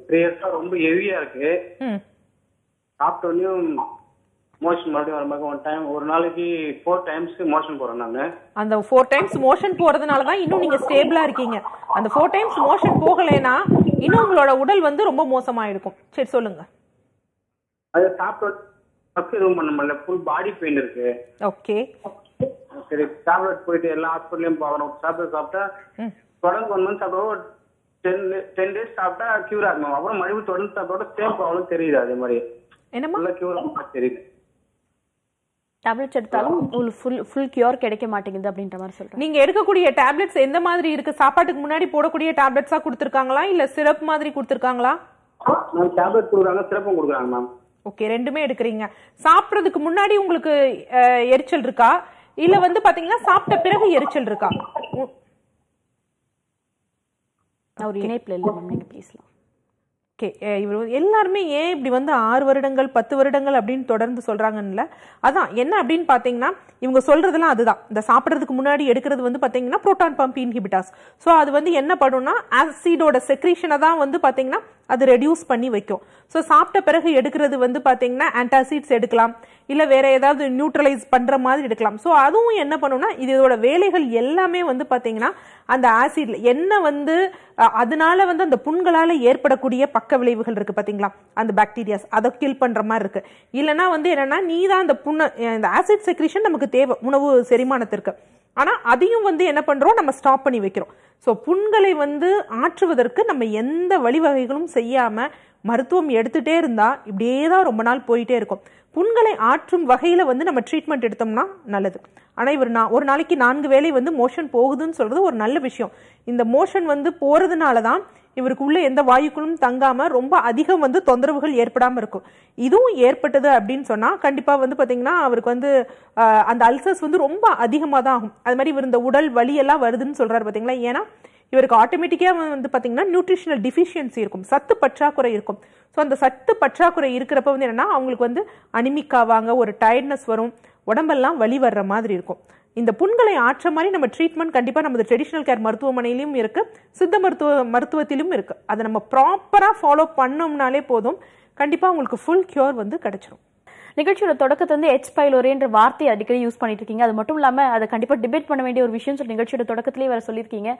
த்ரீ இயர்ஸா ரொம்ப ஹெவியா இருக்கு. ம். சாப்பிட்டோன்னும் மோஷன் மறுபடியும் வரும்போது ஒன் டைம் ஒரு நாளைக்கு ஃபோர் டைம்ஸ் மோஷன் போறேன் நான். அந்த ஃபோர் டைம்ஸ் மோஷன் போறதுனால தான் இன்னும் நீங்க ஸ்டேபிளா இருக்கீங்க. அந்த ஃபோர் டைம்ஸ் மோஷன் போகலனா இன்னும் உங்களோட உடல் வந்து ரொம்ப மோசமா இருக்கும். சரி சொல்லுங்க. அது டாப்லெட் ஃபர்ஸ்ட் ரூம் பண்ணல, full body pain இருக்கு. ஓகே. சரி டாப்லெட் போயிட்டு எல்லா ஹாஸ்பிடல்லயும் போறோம். டாப்லெட் சாப்பிட்டா தொடர்ந்து ஒன் மந்த் சாப்பிட்டா டென் டென் டேஸ் சாப்பிட்டா கியூர் ஆகும். அப்புறம் மறுபடியும் தொடர்ந்து சாப்பிட்டா சேம் ப்ராப்ளம் தெரியுது. அதே மாதிரி என்னமா நல்ல கியூர் ஆகும் தெரியுது. டேப்லெட்ஸ் எடுத்தாலும் ஃபுல் ஃபுல் கியூர் கிடைக்க மாட்டேங்குது அப்படின்ற மாதிரி சொல்றேன். நீங்க எடுக்கக்கூடிய டேப்லெட்ஸ் எந்த மாதிரி இருக்கு? சாப்பாட்டுக்கு முன்னாடி போடக்கூடிய டேப்லெட்ஸா கொடுத்துருக்காங்களா இல்ல சிரப் மாதிரி கொடுத்துருக்காங்களா? நான் டேப்லெட் கொடுக்குறாங்க, சிரப்பும் கொடுக்குறாங்க மேம். ஓகே, ரெண்டுமே எடுக்கிறீங்க. சாப்பிட்றதுக்கு முன்னாடி உங்களுக்கு எரிச்சல் இருக்கா இல்ல வந்து பாத்தீங்கன்னா சாப்பிட்ட பிறகு எரிச்சல் இருக்கா? ஒரு இணைப்புல இல்ல மேம், நீங்க பேசலாம். ஓகே, இவர் எல்லாருமே ஏன் இப்படி வந்து ஆறு வருடங்கள் பத்து வருடங்கள் அப்படின்னு தொடர்ந்து சொல்கிறாங்கன்னு, அதான் என்ன அப்படின்னு பார்த்தீங்கன்னா இவங்க சொல்கிறதுலாம் அதுதான். இந்த சாப்பிட்றதுக்கு முன்னாடி எடுக்கிறது வந்து பார்த்தீங்கன்னா புரோட்டான் பம்ப் இன்ஹிபிட்டாஸ். ஸோ அது வந்து என்ன பண்ணுன்னா ஆசிடோட செக்ரீஷனை தான் வந்து பார்த்தீங்கன்னா அது ரெடியூஸ் பண்ணி வைக்கும். ஸோ சாப்பிட்ட பிறகு எடுக்கிறது வந்து பார்த்தீங்கன்னா ஆன்டாசிட்ஸ் எடுக்கலாம், இல்லை வேற ஏதாவது நியூட்ரலைஸ் பண்ணுற மாதிரி எடுக்கலாம். ஸோ அதுவும் என்ன பண்ணுன்னா இதோட வேலைகள் எல்லாமே வந்து பார்த்தீங்கன்னா அந்த ஆசிட்ல என்ன வந்து அதனால வந்து அந்த புண்களால் ஏற்படக்கூடிய பக்க விளைவுகள் இருக்கு பார்த்தீங்களா, அந்த பாக்டீரியாஸ் அதை கில் பண்ணுற மாதிரி இருக்கு. இல்லைனா வந்து என்னன்னா நீ தான் அந்த புண்ணை, இந்த ஆசிட் செக்ரீஷன் நமக்கு தேவை உணவு செரிமானத்திற்கு, ஆனால் அதையும் வந்து என்ன பண்ணுறோம் நம்ம ஸ்டாப் பண்ணி வைக்கிறோம். ஸோ புண்களை வந்து ஆற்றுவதற்கு நம்ம எந்த வழிவகைகளும் செய்யாமல் மருத்துவம் எடுத்துகிட்டே இருந்தால் இப்படியே தான் ரொம்ப நாள் போயிட்டே இருக்கும். புண்களை ஆற்றும் வகையில் வந்து நம்ம ட்ரீட்மெண்ட் எடுத்தோம்னா நல்லது. ஆனால் இவர் நான் ஒரு நாளைக்கு நான்கு வேலை வந்து மோஷன் போகுதுன்னு சொல்கிறது ஒரு நல்ல விஷயம். இந்த மோஷன் வந்து போகிறதுனால தான் இவருக்குள்ளே எந்த வாயுக்களும் தங்காமல் ரொம்ப அதிகம் வந்து தொந்தரவுகள் ஏற்படாமல் இருக்கும். இதுவும் ஏற்பட்டது அப்படின்னு சொன்னால் கண்டிப்பாக வந்து பார்த்திங்கன்னா அவருக்கு வந்து அந்த அல்சர்ஸ் வந்து ரொம்ப அதிகமாக தான் ஆகும். அது மாதிரி இவர் இந்த உடல் வலியெல்லாம் வருதுன்னு சொல்கிறார் பார்த்திங்களா. ஏன்னா இவருக்கு ஆட்டோமேட்டிக்காக வந்து பார்த்திங்கன்னா நியூட்ரிஷனல் டிஃபிஷியன்சி இருக்கும், சத்து பற்றாக்குறை இருக்கும். ஸோ அந்த சத்து பற்றாக்குறை இருக்கிறப்ப வந்து என்னென்னா அவங்களுக்கு வந்து அனிமிக்காவாங்க, ஒரு டயர்ட்னஸ் வரும், உடம்பெல்லாம் வலி வர்ற மாதிரி இருக்கும். இந்த புண்களை ஆற்ற மாதிரி நம்ம ட்ரீட்மெண்ட் கண்டிப்பாக நமது ட்ரெடிஷ்னல் கேர் மருத்துவமனையிலும் இருக்குது, சித்த மருத்துவ மருத்துவத்திலும் இருக்குது. அதை நம்ம ப்ராப்பராக ஃபாலோ பண்ணோம்னாலே போதும், கண்டிப்பாக உங்களுக்கு ஃபுல் க்யூர் வந்து கிடைச்சிடும். நிகழ்ச்சியோட தொடக்கத்தை வந்து எச் பைலோரின்ற வார்த்தையை அடிக்கடி யூஸ் பண்ணிட்டு இருக்கீங்க. அது மட்டும் இல்லாமல் அதை கண்டிப்பாக டிபேட் பண்ண வேண்டிய ஒரு விஷயம் சொல்லி நிகழ்ச்சியோட தொடக்கத்திலேயே வேறு சொல்லியிருக்கீங்க.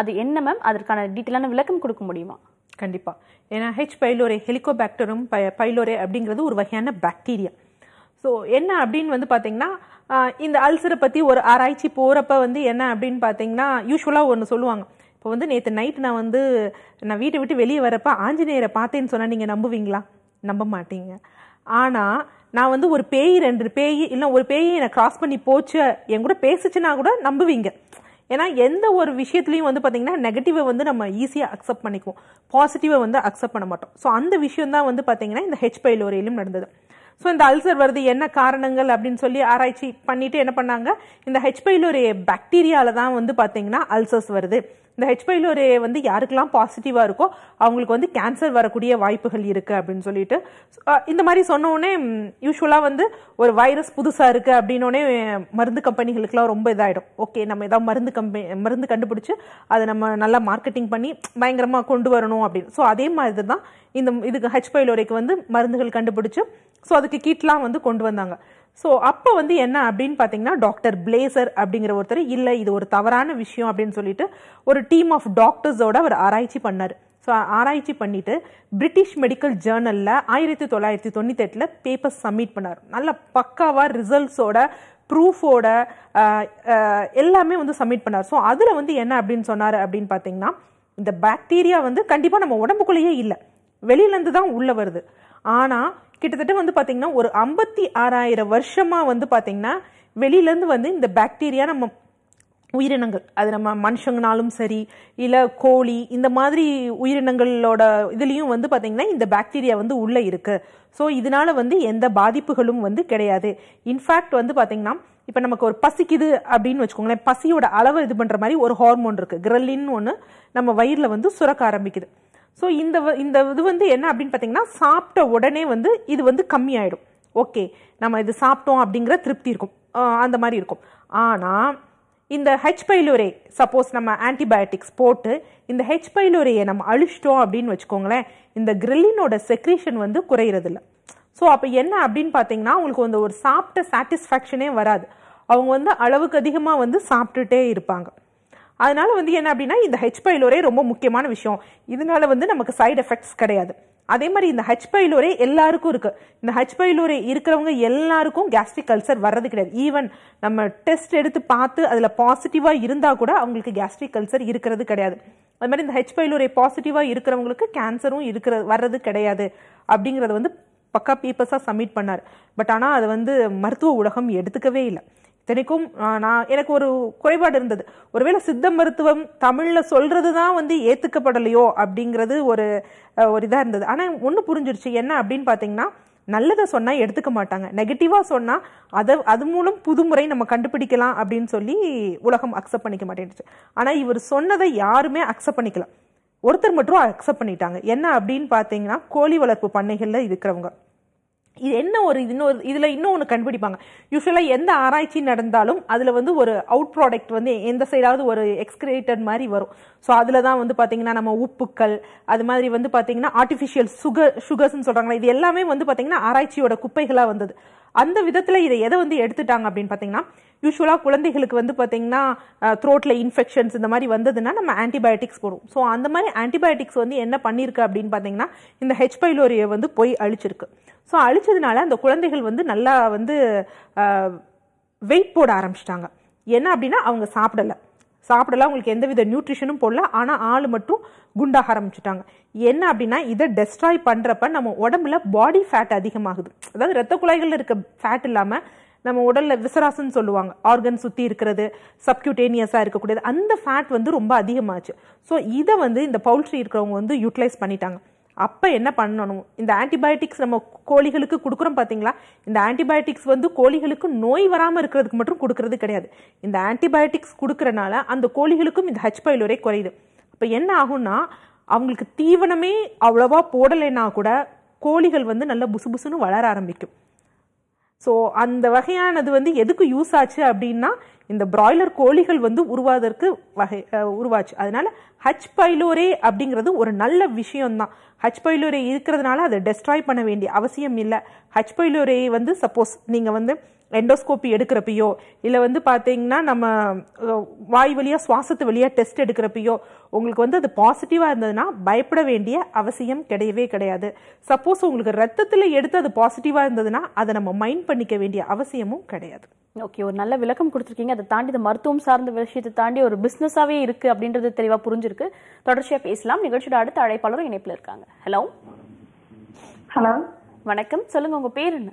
அது என்ன மேம், அதற்கான டீட்டெயிலான விளக்கம் கொடுக்க முடியுமா? கண்டிப்பாக. ஏன்னா ஹெச் பைலோரே ஹெலிகோபாக்டரும் பை பைலோரே அப்படிங்கிறது ஒரு வகையான பாக்டீரியா. ஸோ என்ன அப்படின்னு வந்து பார்த்திங்கன்னா இந்த அல்சரை பற்றி ஒரு ஆராய்ச்சி போகிறப்ப வந்து என்ன அப்படின்னு பார்த்திங்கன்னா யூஸ்வலாக ஒன்று சொல்லுவாங்க. இப்போ வந்து நேற்று நைட் நான் வந்து நான் வீட்டை விட்டு வெளியே வரப்போ ஆஞ்சநேயரை பார்த்தேன்னு சொன்னால் நீங்கள் நம்புவீங்களா? நம்ப மாட்டீங்க. ஆனால் நான் வந்து ஒரு பேய் ரெண்டு பேய் இல்லை ஒரு பேயை என்னை கிராஸ் பண்ணி போச்சு என் கூட பேசிச்சுன்னா கூட நம்புவீங்க. ஏன்னா எந்த ஒரு விஷயத்துலையும் வந்து பார்த்திங்கன்னா நெகட்டிவை வந்து நம்ம ஈஸியாக அக்செப்ட் பண்ணிக்குவோம், பாசிட்டிவை வந்து அக்செப்ட் பண்ண மாட்டோம். ஸோ அந்த விஷயந்தான் வந்து பார்த்திங்கன்னா இந்த ஹெச் பைலோரியிலும் நடந்தது. ஸோ இந்த அல்சர் வருது என்ன காரணங்கள் அப்படின்னு சொல்லி ஆராய்ச்சி பண்ணிட்டு என்ன பண்ணாங்க, இந்த ஹெச் பைலோரி பாக்டீரியாவில் தான் வந்து பார்த்திங்கன்னா அல்சர்ஸ் வருது. இந்த ஹெச் பைலோரி வந்து யாருக்கெல்லாம் பாசிட்டிவாக இருக்கோ அவங்களுக்கு வந்து கேன்சர் வரக்கூடிய வாய்ப்புகள் இருக்குது அப்படின்னு சொல்லிட்டு இந்த மாதிரி சொன்னோடனே யூஸ்வலாக வந்து ஒரு வைரஸ் புதுசாக இருக்குது அப்படின்னோடனே மருந்து கம்பெனிகளுக்கெல்லாம் ரொம்ப இதாகிடும். ஓகே, நம்ம ஏதாவது மருந்து கம்பெனி மருந்து கண்டுபிடிச்சி அதை நம்ம நல்லா மார்க்கெட்டிங் பண்ணி பயங்கரமாக கொண்டு வரணும் அப்படின்னு. ஸோ அதே மாதிரி தான் இந்த இதுக்கு ஹெச் பைலோரிக்கு வந்து மருந்துகள் கண்டுபிடிச்சி ஸோ அதுக்கு கீட்லாம் வந்து கொண்டு வந்தாங்க. ஸோ அப்போ வந்து என்ன அப்படின்னு பார்த்தீங்கன்னா டாக்டர் பிளேசர் அப்படிங்கிற ஒருத்தர் இல்லை இது ஒரு தவறான விஷயம் அப்படின்னு சொல்லிட்டு ஒரு டீம் ஆஃப் டாக்டர்ஸோட அவர் ஆராய்ச்சி பண்ணார். ஸோ ஆராய்ச்சி பண்ணிட்டு பிரிட்டிஷ் மெடிக்கல் ஜேர்னலில் ஆயிரத்தி தொள்ளாயிரத்தி தொண்ணூற்றி எட்டில் பேப்பர் சப்மிட் பண்ணார். நல்ல பக்காவாக ரிசல்ட்ஸோட ப்ரூஃபோட எல்லாமே வந்து சப்மிட் பண்ணார். ஸோ அதில் வந்து என்ன அப்படின்னு சொன்னார் அப்படின்னு பார்த்தீங்கன்னா இந்த பாக்டீரியா வந்து கண்டிப்பாக நம்ம உடம்புக்குள்ளேயே இல்லை, வெளியிலேருந்து தான் உள்ளே வருது. ஆனால் கிட்டத்தட்ட வந்து பார்த்தீங்கன்னா ஒரு ஐம்பத்தி ஆறாயிரம் வருஷமாக வந்து பார்த்தீங்கன்னா வெளியிலேருந்து வந்து இந்த பாக்டீரியா நம்ம உயிரினங்கள், அது நம்ம மனுஷங்கனாலும் சரி இல்லை கோழி இந்த மாதிரி உயிரினங்களோட இதுலேயும் வந்து பார்த்தீங்கன்னா இந்த பாக்டீரியா வந்து உள்ளே இருக்குது. ஸோ இதனால் வந்து எந்த பாதிப்புகளும் வந்து கிடையாது. இன்ஃபேக்ட் வந்து பார்த்தீங்கன்னா இப்போ நமக்கு ஒரு பசிக்குது அப்படின்னு வச்சுக்கோங்களேன், பசியோட அளவை இது பண்ணுற மாதிரி ஒரு ஹார்மோன் இருக்குது, கிரலின்னு ஒன்று நம்ம வயிறில் வந்து சுரக்க ஆரம்பிக்குது. ஸோ இந்த இந்த இது வந்து என்ன அப்படின்னு பார்த்தீங்கன்னா சாப்பிட்ட உடனே வந்து இது வந்து கம்மியாயிடும். ஓகே, நம்ம இது சாப்பிட்டோம் அப்படிங்கிற திருப்தி இருக்கும், அந்த மாதிரி இருக்கும். ஆனால் இந்த ஹெச் பைலோரி சப்போஸ் நம்ம ஆன்டிபயோட்டிக்ஸ் போட்டு இந்த ஹெச் பைலோரியை நம்ம அழிச்சிட்டோம் அப்படின்னு வச்சுக்கோங்களேன், இந்த கிரில்லினோட செக்ரீஷன் வந்து குறையிறதில்ல. ஸோ அப்போ என்ன அப்படின்னு பார்த்தீங்கன்னா அவங்களுக்கு வந்து ஒரு சாப்பிட்ட சாட்டிஸ்ஃபேக்ஷனே வராது, அவங்க வந்து அளவுக்கு அதிகமாக வந்து சாப்பிட்டுட்டே இருப்பாங்க. அதனால வந்து என்ன அப்படின்னா இந்த ஹெச் பைலோரே ரொம்ப முக்கியமான விஷயம். இதனால வந்து நமக்கு சைடு எஃபெக்ட்ஸ் கிடையாது. அதே மாதிரி இந்த ஹெச் பைலோரே எல்லாருக்கும் இருக்குது. இந்த ஹெச் பைலோரே இருக்கிறவங்க எல்லாருக்கும் கேஸ்ட்ரிக் அல்சர் வர்றது கிடையாது. ஈவன் நம்ம டெஸ்ட் எடுத்து பார்த்து அதில் பாசிட்டிவாக இருந்தால் கூட அவங்களுக்கு கேஸ்ட்ரிக் அல்சர் இருக்கிறது கிடையாது. அது மாதிரி இந்த ஹெச் பைலோரே பாசிட்டிவாக இருக்கிறவங்களுக்கு கேன்சரும் இருக்கிற வர்றது கிடையாது அப்படிங்கிறத வந்து பக்கா பேப்பர்ஸாக சப்மிட் பண்ணார். பட் ஆனால் அது வந்து மருத்துவ உலகம் எடுத்துக்கவே இல்லை. இத்தனைக்கும் நான் எனக்கு ஒரு குறைபாடு இருந்தது, ஒருவேளை சித்த மருத்துவம் தமிழில் சொல்கிறது தான் வந்து ஏற்றுக்கப்படலையோ அப்படிங்கிறது ஒரு ஒரு இதாக இருந்தது. ஆனால் ஒன்று புரிஞ்சிருச்சு, என்ன அப்படின்னு பார்த்தீங்கன்னா நல்லதை சொன்னால் எடுத்துக்க மாட்டாங்க, நெகட்டிவாக சொன்னால் அதை அது மூலம் புதுமுறை நம்ம கண்டுபிடிக்கலாம் அப்படின்னு சொல்லி உலகம் அக்செப்ட் பண்ணிக்க மாட்டேன்டுச்சு. ஆனால் இவர் சொன்னதை யாருமே அக்செப்ட் பண்ணிக்கலாம், ஒருத்தர் மட்டும் அக்செப்ட் பண்ணிட்டாங்க. என்ன அப்படின்னு பார்த்தீங்கன்னா கோழி வளர்ப்பு பண்ணைகளில் இருக்கிறவங்க. இது என்ன ஒரு இன்னொரு இதில் இன்னும் ஒன்று கண்டுபிடிப்பாங்க. யூஸ்வலாக எந்த ஆராய்ச்சி நடந்தாலும் அதில் வந்து ஒரு அவுட் ப்ராடக்ட் வந்து எந்த சைடாவது ஒரு எக்ஸ்கிரேட்டட் மாதிரி வரும். ஸோ அதில் தான் வந்து பார்த்திங்கன்னா நம்ம உப்புக்கள் அது மாதிரி வந்து பார்த்திங்கன்னா ஆர்டிஃபிஷியல் சுகர் சுகர்ஸ்ன்னு சொல்கிறாங்களா, இது எல்லாமே வந்து பார்த்திங்கன்னா ஆராய்ச்சியோட குப்பைகளாக வந்தது. அந்த விதத்தில் இதை எதை வந்து எடுத்துட்டாங்க அப்படின்னு பார்த்தீங்கன்னா யூஸ்வலாக குழந்தைகளுக்கு வந்து பார்த்தீங்கன்னா த்ரோட்டில் இன்ஃபெக்ஷன்ஸ் இந்த மாதிரி வந்ததுன்னா நம்ம ஆன்டிபயோட்டிக்ஸ் போடுவோம். ஸோ அந்த மாதிரி ஆன்டிபயோட்டிக்ஸ் வந்து என்ன பண்ணியிருக்கு அப்படின்னு பார்த்தீங்கன்னா இந்த ஹெச் பைலோரியை வந்து போய் அழிச்சிருக்கு. ஸோ அழிச்சதுனால அந்த குழந்தைகள் வந்து நல்லா வந்து வெயிட் போட ஆரம்பிச்சிட்டாங்க. என்ன அப்படின்னா அவங்க சாப்பிடலை, சாப்பிடலாம், உங்களுக்கு எந்தவித நியூட்ரிஷனும் போடல, ஆனால் ஆள் மட்டும் குண்டாக ஆரம்பிச்சுட்டாங்க. என்ன அப்படின்னா இதை டெஸ்ட்ராய் பண்ணுறப்ப நம்ம உடம்புல பாடி ஃபேட் அதிகமாகுது. அதாவது ரத்த குழாய்களில் இருக்க ஃபேட் இல்லாமல் நம்ம உடலில் விசராசன்னு சொல்லுவாங்க, ஆர்கன் சுற்றி இருக்கிறது, சப்க்யூட்டேனியஸாக இருக்கக்கூடியது, அந்த ஃபேட் வந்து ரொம்ப அதிகமாச்சு. ஸோ இதை வந்து இந்த பவுல்ட்ரி இருக்கிறவங்க வந்து யூட்டிலைஸ் பண்ணிட்டாங்க. அப்போ என்ன பண்ணணும், இந்த ஆன்டிபயோட்டிக்ஸ் நம்ம கோழிகளுக்கு கொடுக்குறோம் பார்த்தீங்களா, இந்த ஆன்டிபயோட்டிக்ஸ் வந்து கோழிகளுக்கு நோய் வராமல் இருக்கிறதுக்கு மட்டும் கொடுக்கறது கிடையாது. இந்த ஆன்டிபயோட்டிக்ஸ் கொடுக்குறனால அந்த கோழிகளுக்கும் இந்த ஹெச் பைலோரி குறையுது. அப்போ என்ன ஆகும்னா அவங்களுக்கு தீவனமே அவ்வளோவா போடலைன்னா கூட கோழிகள் வந்து நல்லா புசு புசுன்னு வளர ஆரம்பிக்கும். ஸோ அந்த வகையானது வந்து எதுக்கு யூஸ் ஆச்சு அப்படின்னா இந்த பிராய்லர் கோழிகள் வந்து உருவாதற்கு வகை உருவாச்சு. அதனால ஹெச் பைலோரி அப்படிங்கிறது ஒரு நல்ல விஷயம்தான். ஹெச் பைலோரி இருக்கிறதுனால அதை டெஸ்ட்ராய் பண்ண வேண்டிய அவசியம் இல்லை. ஹெச் பைலோரி வந்து சப்போஸ் நீங்கள் வந்து எண்டோஸ்கோப்பி எடுக்கிறப்பையோ இல்லை வந்து பார்த்தீங்கன்னா நம்ம வாய் வழியாக சுவாசத்து வழியாக டெஸ்ட் எடுக்கிறப்பையோ உங்களுக்கு வந்து அது பாசிட்டிவாக இருந்ததுன்னா பயப்பட வேண்டிய அவசியம் கிடையவே கிடையாது. சப்போஸ் உங்களுக்கு ரத்தத்தில் எடுத்து அது பாசிட்டிவாக இருந்ததுன்னா அதை நம்ம மைண்ட் பண்ணிக்க வேண்டிய அவசியமும் கிடையாது. ஓகே, ஒரு நல்ல விளக்கம் கொடுத்துருக்கீங்க. அதை தாண்டி இந்த மருத்துவம் சார்ந்த விஷயத்தை தாண்டி ஒரு பிஸ்னஸாகவே இருக்குது அப்படின்றது தெளிவாக புரிஞ்சிருக்கு. தொடர்ச்சியாக பேசலாம். நிகழ்ச்சியோட அடுத்த அழைப்பாளரும் இணைப்பில் இருக்காங்க. ஹலோ ஹலோ வணக்கம், சொல்லுங்கள், உங்கள் பேர் என்ன?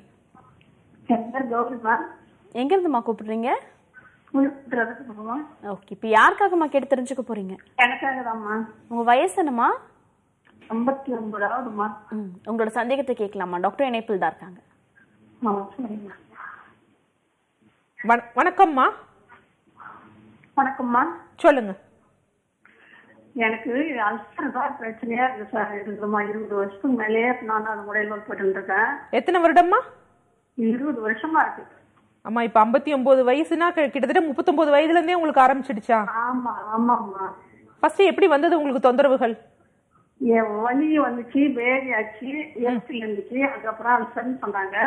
எங்க இருந்துமா கூப்பிடுறீங்க? ஓகே, இப்போ யாருக்காகமா கேட்டு தெரிஞ்சுக்க போறீங்க? உங்க வயசு என்னமா? உங்களோட சந்தேகத்தை கேட்கலாமா? டாக்டர் இணைப்பில் தான் இருக்காங்க. வணக்கம்மா. வணக்கம்மா, சொல்லுங்க. எனக்கு அல்சர் தான் பிரச்சனையா இருக்கு சார். இருபது வருஷத்துக்கு மேலேயே நான் அது முறையில் போட்டு இருக்கேன். எத்தனை வருடம்மா? இருபது வருஷமா இருக்கு. ஆமா, இப்ப ஐம்பத்தி ஒன்பது வயசுனா கிட்டத்தட்ட முப்பத்தொன்பது வயதுல இருந்தே உங்களுக்கு ஆரம்பிச்சிடுச்சா? ஆமா ஆமா ஆமா. ஃபர்ஸ்ட் எப்படி வந்தது உங்களுக்கு தொந்தரவுகள்? வலி வந்துச்சு, பேதி ஆச்சு, எரிச்சல் இருந்துச்சு, அதுக்கப்புறம் அல்சர்னு சொன்னாங்க.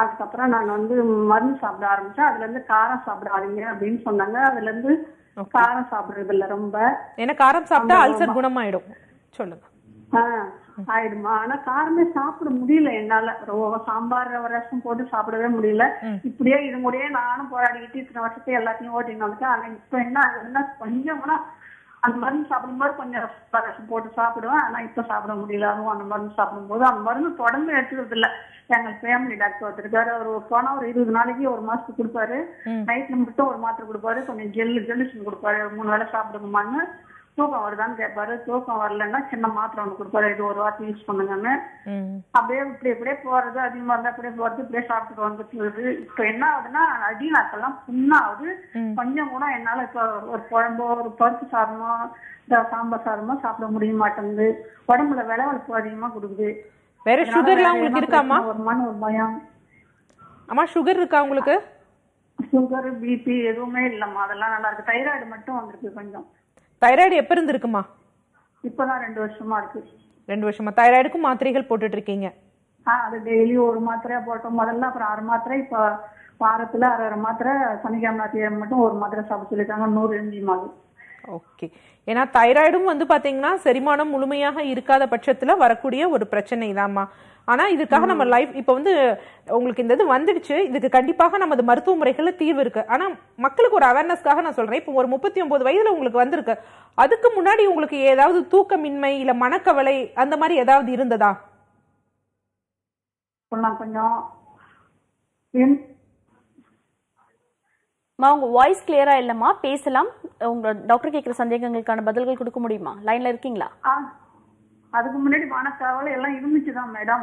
அதுக்கப்புறம் நான் வந்து மருந்து சாப்பிட ஆரம்பிச்சேன். அதுல இருந்து காரம் சாப்பிடாதீங்க அப்படின்னு சொன்னாங்க. அதுல இருந்து காரம் சாப்பிடுறது இல்ல ரொம்ப. ஏன்னா காரம் சாப்பிட்டா அல்சர் குணமாயிடும் சொல்லுங்க. ஆயிடுமா? ஆனா காரமே சாப்பிட முடியல என்னால. ரொம்ப சாம்பார் ரசம் போட்டு சாப்பிடவே முடியல. இப்படியே இது முடியே நானும் போராடிக்கிட்டு இத்தனை வருஷத்தையும் எல்லாத்தையும் ஓட்டின்னு வந்துட்டேன். ஆனா இப்ப என்ன என்ன கொஞ்சம் கூட அந்த மருந்து சாப்பிடும்போது கொஞ்சம் ரசம் போட்டு சாப்பிடுவேன். ஆனா இப்ப சாப்பிட முடியல. அதுவும் அந்த மருந்து சாப்பிடும் போது அந்த மருந்து தொடர்ந்து எடுத்துக்கிறது இல்ல. எங்க ஃபேமிலி டாக்டர் ஒருத்தருக்காரு, அவர் போனா ஒரு இருபது நாளைக்கு ஒரு மாசத்துக்கு கொடுப்பாரு. நைட்ல மட்டும் ஒரு மாத்திரை கொடுப்பாரு, கொஞ்சம் ஜெல்லு ஜெல்லுஷன் கொடுப்பாரு. மூணு வேளை சாப்பிடுங்கம்மாங்க. தூக்கம் வருதான்னு கேட்பாரு. தூக்கம் வரலன்னா சின்ன மாத்திரை ஒன்று கொடுப்பாரு, இது ஒரு வாரத்தை யூஸ் பண்ணுங்கன்னு. அப்படியே இப்படி இப்படியே போறது, அதிகமா இருந்தா அப்படியே போறது, இப்படியே சாப்பிட்டு வந்துட்டு இப்ப என்ன ஆகுதுன்னா அடி நாக்கெல்லாம் புண்ணாவது. கொஞ்சம் கூட என்னால இப்ப ஒரு குழம்போ ஒரு பருப்பு சாதமோ இந்த சாம்பார் சாதமோ சாப்பிட முடிய மாட்டேங்குது. உடம்புல விளைவெடுப்பு அதிகமா கொடுக்குது. வேற சுகர்லாம் உங்களுக்கு இருக்காமா? ஒருமான ஒரு பயம். ஆமா, சுகர் இருக்கா உங்களுக்கு? சுகர், பிபி எதுவுமே இல்லம்மா, அதெல்லாம் நல்லா இருக்கு. தைராய்டு மட்டும் வந்திருக்கு கொஞ்சம். தைராய்டு எப்ப இருந்துருக்குமா? இப்பதான் ரெண்டு வருஷமா இருக்கு. ரெண்டு வருஷமா தைராய்டுக்கும் மாத்திரைகள் போட்டுட்டு இருக்கீங்க? அது டெய்லி ஒரு மாத்திரையா போட்டோம் முதல்ல, அப்புறம் ஆறு மாத்திரை, இப்ப வாரத்துல அரை அரை மாத்திரை, சனிக்கிழமை தேதி மட்டும் ஒரு மாத்திரை சாப்பிட சொல்லிருக்காங்க. நூறு எம்ஜி மாதிரி. ஓகே, ஏன்னா தைராய்டும் வந்து பாத்தீங்கன்னா செரிமானம் முழுமையாக இருக்காத பட்சத்துல வரக்கூடிய ஒரு பிரச்சனை தான்மா. ஆனா இதுக்காக நம்ம லைஃப் இப்ப வந்து உங்களுக்கு இந்த இது வந்துடுச்சு, இதுக்கு கண்டிப்பாக நமது மருத்துவ முறைகள்ல தீர்வு இருக்கு. ஆனா மக்களுக்கு ஒரு அவேர்னஸ்க்காக நான் சொல்றேன். இப்போ ஒரு முப்பத்தி ஒன்பது வயதுல உங்களுக்கு வந்திருக்கு, அதுக்கு முன்னாடி உங்களுக்கு ஏதாவது தூக்கமின்மை இல்ல மனக்கவலை அந்த மாதிரி ஏதாவது இருந்ததா? உங்க வாய்ஸ் கிளியரா இல்லம்மா, பேசலாம். உங்க டாக்டர் கேட்கிற சந்தேகங்களுக்கான பதில்கள் கொடுக்க முடியுமா? லைன்ல இருக்கீங்களா? அதுக்கு முன்னாடி மனக்கவலை எல்லாம் இருந்துச்சுதான் மேடம்.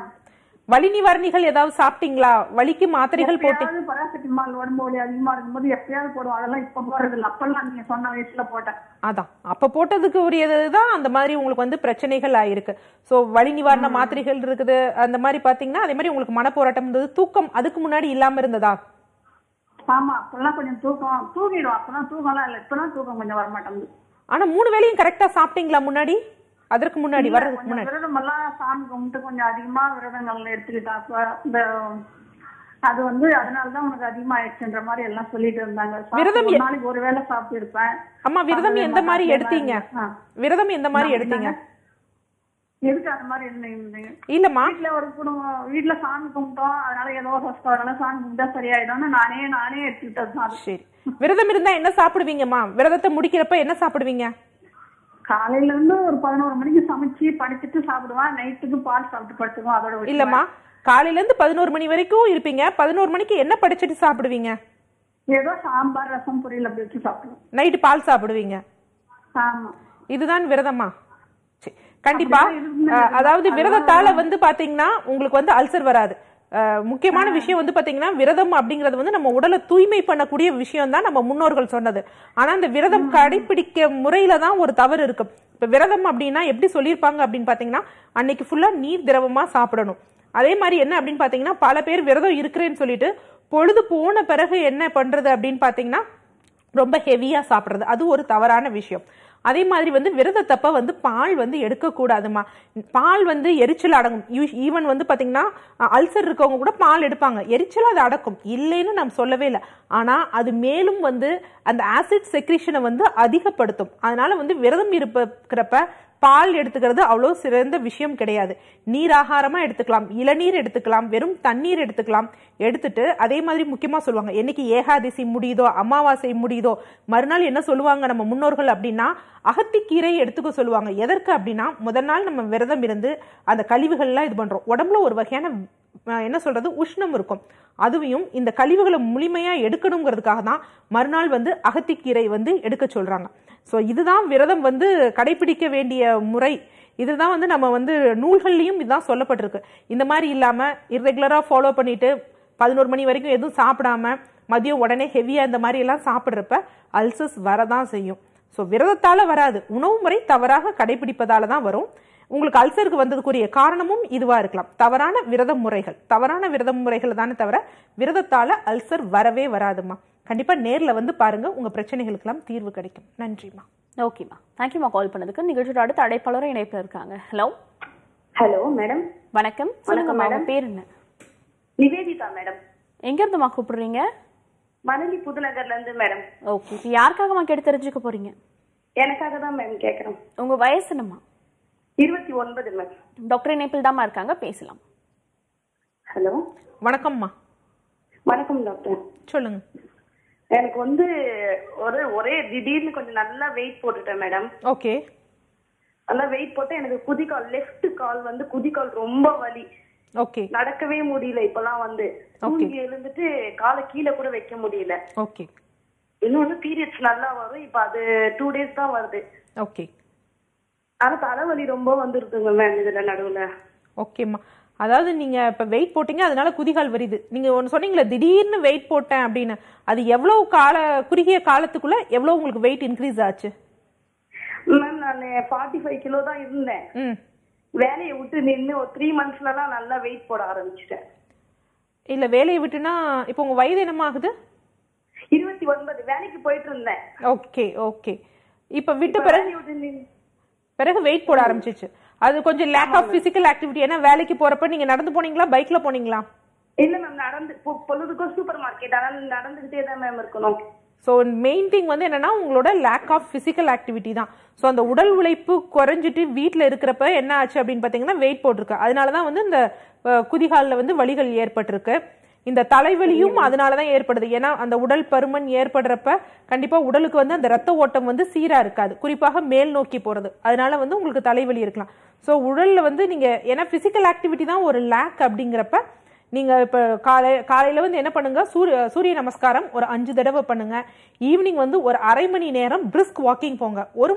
வலி நிவாரணிகள் ஏதாவது சாப்பிட்டீங்களா? வலிக்கு மாத்திரைகள் போட்டு பாராசிட்டமால் உடம்பு வலி அதிகமா இருக்கும்போது எப்பயாவது போடுவோம். அதெல்லாம் இப்ப போறது இல்லை. அப்பெல்லாம் நீங்க சொன்ன வயசுல போட்டேன். அதான் அப்ப போட்டதுக்கு உரியதுதான் அந்த மாதிரி உங்களுக்கு வந்து பிரச்சனைகள் ஆயிருக்கு. ஸோ வலி நிவாரண மாத்திரைகள் இருக்குது. அந்த மாதிரி பாத்தீங்கன்னா அதே மாதிரி உங்களுக்கு மனப்போராட்டம் இருந்தது. தூக்கம் அதுக்கு முன்னாடி இல்லாம இருந்ததா? ஆமா, அப்பெல்லாம் கொஞ்சம் தூக்கம் தூங்கிடும். அப்பெல்லாம் தூக்கம்லாம் இல்லை. இப்பெல்லாம் தூக்கம் கொஞ்சம் வரமாட்டேங்குது. ஆனா மூணு வேளையும் கரெக்டா சாப்பிட்டீங்களா முன்னாடி? அதற்கு முன்னாடி வர்றதுக்கு முன்னாடி விரதம் எல்லாம் சாமி கும்பிட்டு கொஞ்சம் அதிகமா விரதங்கள் எடுத்துக்கிட்டாப்ப இந்த அது வந்து அதனாலதான் உனக்கு அதிகமா ஆயிடுச்சுன்ற மாதிரி எல்லாம் சொல்லிட்டு இருந்தாங்க. விரதம் நாளைக்கு ஒருவேளை சாப்பிட்டு இருப்பேன். ஆமா, விரதம் எந்த மாதிரி எடுத்தீங்க? விரதம் எந்த மாதிரி எடுத்தீங்க? எதுக்கு அந்த மாதிரி இருந்தீங்க? இல்லம்மா, வீட்டுல ஒரு குடும்பம், வீட்டுல சாமி கும்பிட்டோம், அதனால ஏதோ கஷ்டம், அதனால சாமி கும்பிட்டா சரியாயிடும் நானே நானே எடுத்துக்கிட்டது. சரி, விரதம் இருந்தா என்ன சாப்பிடுவீங்கம்மா? விரதத்தை முடிக்கிறப்ப என்ன சாப்பிடுவீங்க? காலையில இருந்து ஒரு பதினோரு மணிக்கு சமைச்சு படிச்சுட்டு சாப்பிடுவான், நைட்டுக்கு பால் சாப்பிட்டு படுத்துவோம். அதோட இல்லம்மா, காலையில இருந்து பதினோரு மணி வரைக்கும் இருப்பீங்க, பதினோரு மணிக்கு என்ன படிச்சுட்டு சாப்பிடுவீங்க? ஏதோ சாம்பார் ரசம் பொரியல் அப்படி வச்சு சாப்பிடுவோம். நைட்டு பால் சாப்பிடுவீங்க. ஆமா, இதுதான் விரதமா? கண்டிப்பா, அதாவது விரதத்தால வந்து பாத்தீங்கன்னா உங்களுக்கு வந்து அல்சர் வராது. முக்கியமான விஷயம் வந்து பாத்தீங்கன்னா விரதம் அப்படிங்கறது வந்து நம்ம உடலை தூய்மை பண்ணக்கூடிய விஷயம் தான் நம்ம முன்னோர்கள் சொன்னது. ஆனா அந்த விரதம் கடைபிடிக்க முறையில தான் ஒரு தவறு இருக்கு. இப்ப விரதம் அப்படின்னா எப்படி சொல்லியிருப்பாங்க அப்படின்னு பாத்தீங்கன்னா, அன்னைக்கு ஃபுல்லா நீர் திரவமா சாப்பிடணும். அதே மாதிரி என்ன அப்படின்னு பாத்தீங்கன்னா, பல பேர் விரதம் இருக்கிறேன்னு சொல்லிட்டு பொழுது போன பிறகு என்ன பண்றது அப்படின்னு பாத்தீங்கன்னா ரொம்ப ஹெவியா சாப்பிடுறது, அது ஒரு தவறான விஷயம். அதே மாதிரி வந்து விரதத்தப்ப வந்து பால் வந்து எடுக்கக்கூடாதுமா. பால் வந்து எரிச்சல் அடங்கும். ஈவன் வந்து பாத்தீங்கன்னா அல்சர் இருக்கவங்க கூட பால் எடுப்பாங்க, எரிச்சல் அது அடக்கும், இல்லைன்னு நம்ம சொல்லவே இல்லை. ஆனா அது மேலும் வந்து அந்த ஆசிட் செக்ரீஷனை வந்து அதிகப்படுத்தும். அதனால வந்து விரதம் இருக்கிறப்ப பால் எடுத்துக்கிறது அவ்வளோ சிறந்த விஷயம் கிடையாது. நீராகாரமாக எடுத்துக்கலாம், இளநீர் எடுத்துக்கலாம், வெறும் தண்ணீர் எடுத்துக்கலாம். எடுத்துட்டு அதே மாதிரி முக்கியமாக சொல்லுவாங்க, என்னைக்கு ஏகாதசி முடியுதோ அமாவாசை முடியுதோ மறுநாள் என்ன சொல்லுவாங்க நம்ம முன்னோர்கள் அப்படின்னா அகத்திக்கீரை எடுத்துக்க சொல்லுவாங்க. எதற்கு அப்படின்னா, முதல் நாள் நம்ம விரதம் இருந்து அந்த கழிவுகள்லாம் இது பண்ணுறோம், உடம்புல ஒரு வகையான என்ன சொல்றது உஷ்ணம் இருக்கும், அதுவையும் இந்த கழிவுகளை முழுமையா எடுக்கணுங்கிறதுக்காக தான் மறுநாள் வந்து அகத்திக்கீரை வந்து எடுக்க சொல்றாங்க. ஸோ இதுதான் விரதம் வந்து கடைபிடிக்க வேண்டிய முறை. இதுதான் வந்து நம்ம வந்து நூல்கள்லையும் இதுதான் சொல்லப்பட்டிருக்கு. இந்த மாதிரி இல்லாம இர்ரெகுலரா ஃபாலோ பண்ணிட்டு பதினோரு மணி வரைக்கும் எதுவும் சாப்பிடாம மதியம் உடனே ஹெவியா இந்த மாதிரி எல்லாம் சாப்பிட்றப்ப அல்சர்ஸ் வரதான் செய்யும். ஸோ விரதத்தால வராது, உணவு முறை தவறாக கடைபிடிப்பதால தான் வரும். உங்களுக்கு அல்சருக்கு வந்ததுக்குரிய காரணமும் இதுவா இருக்கலாம், தவறான விரத முறைகள். தவறான விரத முறைகள் தானே தவிர விரதத்தால அல்சர் வரவே வராதுமா. கண்டிப்பா நேர்ல வந்து பாருங்க, உங்க பிரச்சனைகளுக்கெல்லாம் தீர்வு கிடைக்கும். நன்றிமா. ஓகேமா, தேங்க்யூமா கால் பண்ணதுக்கு. நிகழ்ச்சியோட அடுத்த அழைப்பாளரும் இணைப்புல இருக்காங்க. ஹலோ. ஹலோ மேடம், வணக்கம். வணக்கம் மேடம். பேர் என்ன? நிவேதிதா மேடம். எங்க இருந்துமா கூப்பிடுறீங்க? மணலி புதுநகர்ல இருந்து மேடம். ஓகே, இப்ப யாருக்காகமா கேட்டு தெரிஞ்சுக்க போறீங்க? எனக்காக தான் மேம் கேக்குறோம். உங்க வயசு என்னமா? இருபத்தி ஒன்பது மேம். டாக்டர் இணைப்பில் தான் இருக்காங்க, பேசலாம். ஹலோ, வணக்கம்மா. வணக்கம் டாக்டர், சொல்லுங்க. எனக்கு வந்து ஒரு ஒரே திடீர்னு கொஞ்சம் நல்லா வெயிட் போட்டுட்டேன் மேடம். ஓகே, நல்லா வெயிட் போட்டு எனக்கு குதிகால், லெஃப்ட் கால் வந்து குதிகால் ரொம்ப வலி. ஓகே, நடக்கவே முடியல. இப்பெல்லாம் வந்து தூங்கி எழுந்துட்டு காலை கீழே கூட வைக்க முடியல. ஓகே, இன்னொன்று பீரியட்ஸ் நல்லா வரும், இப்போ அது டூ டேஸ் தான் வருது. ஓகே, ஆனா தலைவலி ரொம்ப வந்துருக்குங்க மேம் இதுல நடுவுல. ஓகேம்மா, அதாவது நீங்க இப்ப வெயிட் போட்டீங்க அதனால குதிகால் வருது. நீங்க ஒன்னு சொன்னீங்களே திடீர்னு வெயிட் போட்டேன் அப்படின்னு, அது எவ்வளவு கால குறுகிய காலத்துக்குள்ள எவ்வளவு உங்களுக்கு வெயிட் இன்க்ரீஸ் ஆச்சு? மேம் நான் நாற்பத்தி ஐந்து கிலோ தான் இருந்தேன். வேலையை விட்டு நின்று ஒரு த்ரீ மந்த்ஸ்ல தான் நல்லா வெயிட் போட ஆரம்பிச்சிட்டேன். இல்ல வேலையை விட்டுனா இப்போ உங்க வயது என்னமா ஆகுது? இருபத்தி ஒன்பது. வேலைக்கு போயிட்டு இருந்தேன். ஓகே ஓகே, இப்ப விட்டு பிறகு பிறகு வெயிட் போட ஆரம்பிச்சிச்சு. அது கொஞ்சம் லேக் ஆஃப் பிசிக்கல் ஆக்டிவிட்டி. ஏன்னா வேலைக்கு போறப்ப நீங்க நடந்து போனீங்களா பைக்ல போனீங்களா? இல்ல மேம் நடந்து. பொழுதுக்கு சூப்பர் மார்க்கெட் அதனால நடந்துகிட்டே தான் மேம் இருக்கணும். ஸோ மெயின் திங் வந்து என்னன்னா உங்களோட லேக் ஆஃப் பிசிக்கல் ஆக்டிவிட்டி தான். ஸோ அந்த உடல் உழைப்பு குறைஞ்சிட்டு வீட்டில் இருக்கிறப்ப என்ன ஆச்சு அப்படின்னு பார்த்தீங்கன்னா வெயிட் போட்டிருக்கு. அதனாலதான் வந்து இந்த குதிகாலில் வந்து வலிகள் ஏற்பட்டிருக்கு. இந்த தலைவலியும் அதனாலதான் ஏற்படுது. ஏன்னா அந்த உடல் பருமன் ஏற்படுறப்ப கண்டிப்பா உடலுக்கு வந்து அந்த ரத்த ஓட்டம் வந்து சீரா இருக்காது, குறிப்பாக மேல் நோக்கி போறது. அதனால வந்து உங்களுக்கு தலைவலி இருக்கலாம். ஸோ உடல்ல வந்து நீங்க ஏன்னா பிசிக்கல் ஆக்டிவிட்டி தான் ஒரு லேக் அப்படிங்கிறப்ப நீங்க இப்ப காலை காலையில வந்து என்ன பண்ணுங்க, சூரிய சூரிய நமஸ்காரம் ஒரு அஞ்சு தடவை பண்ணுங்க. ஈவினிங் வந்து ஒரு அரை மணி நேரம் பிரிஸ்க் வாக்கிங் போங்க. ஒரு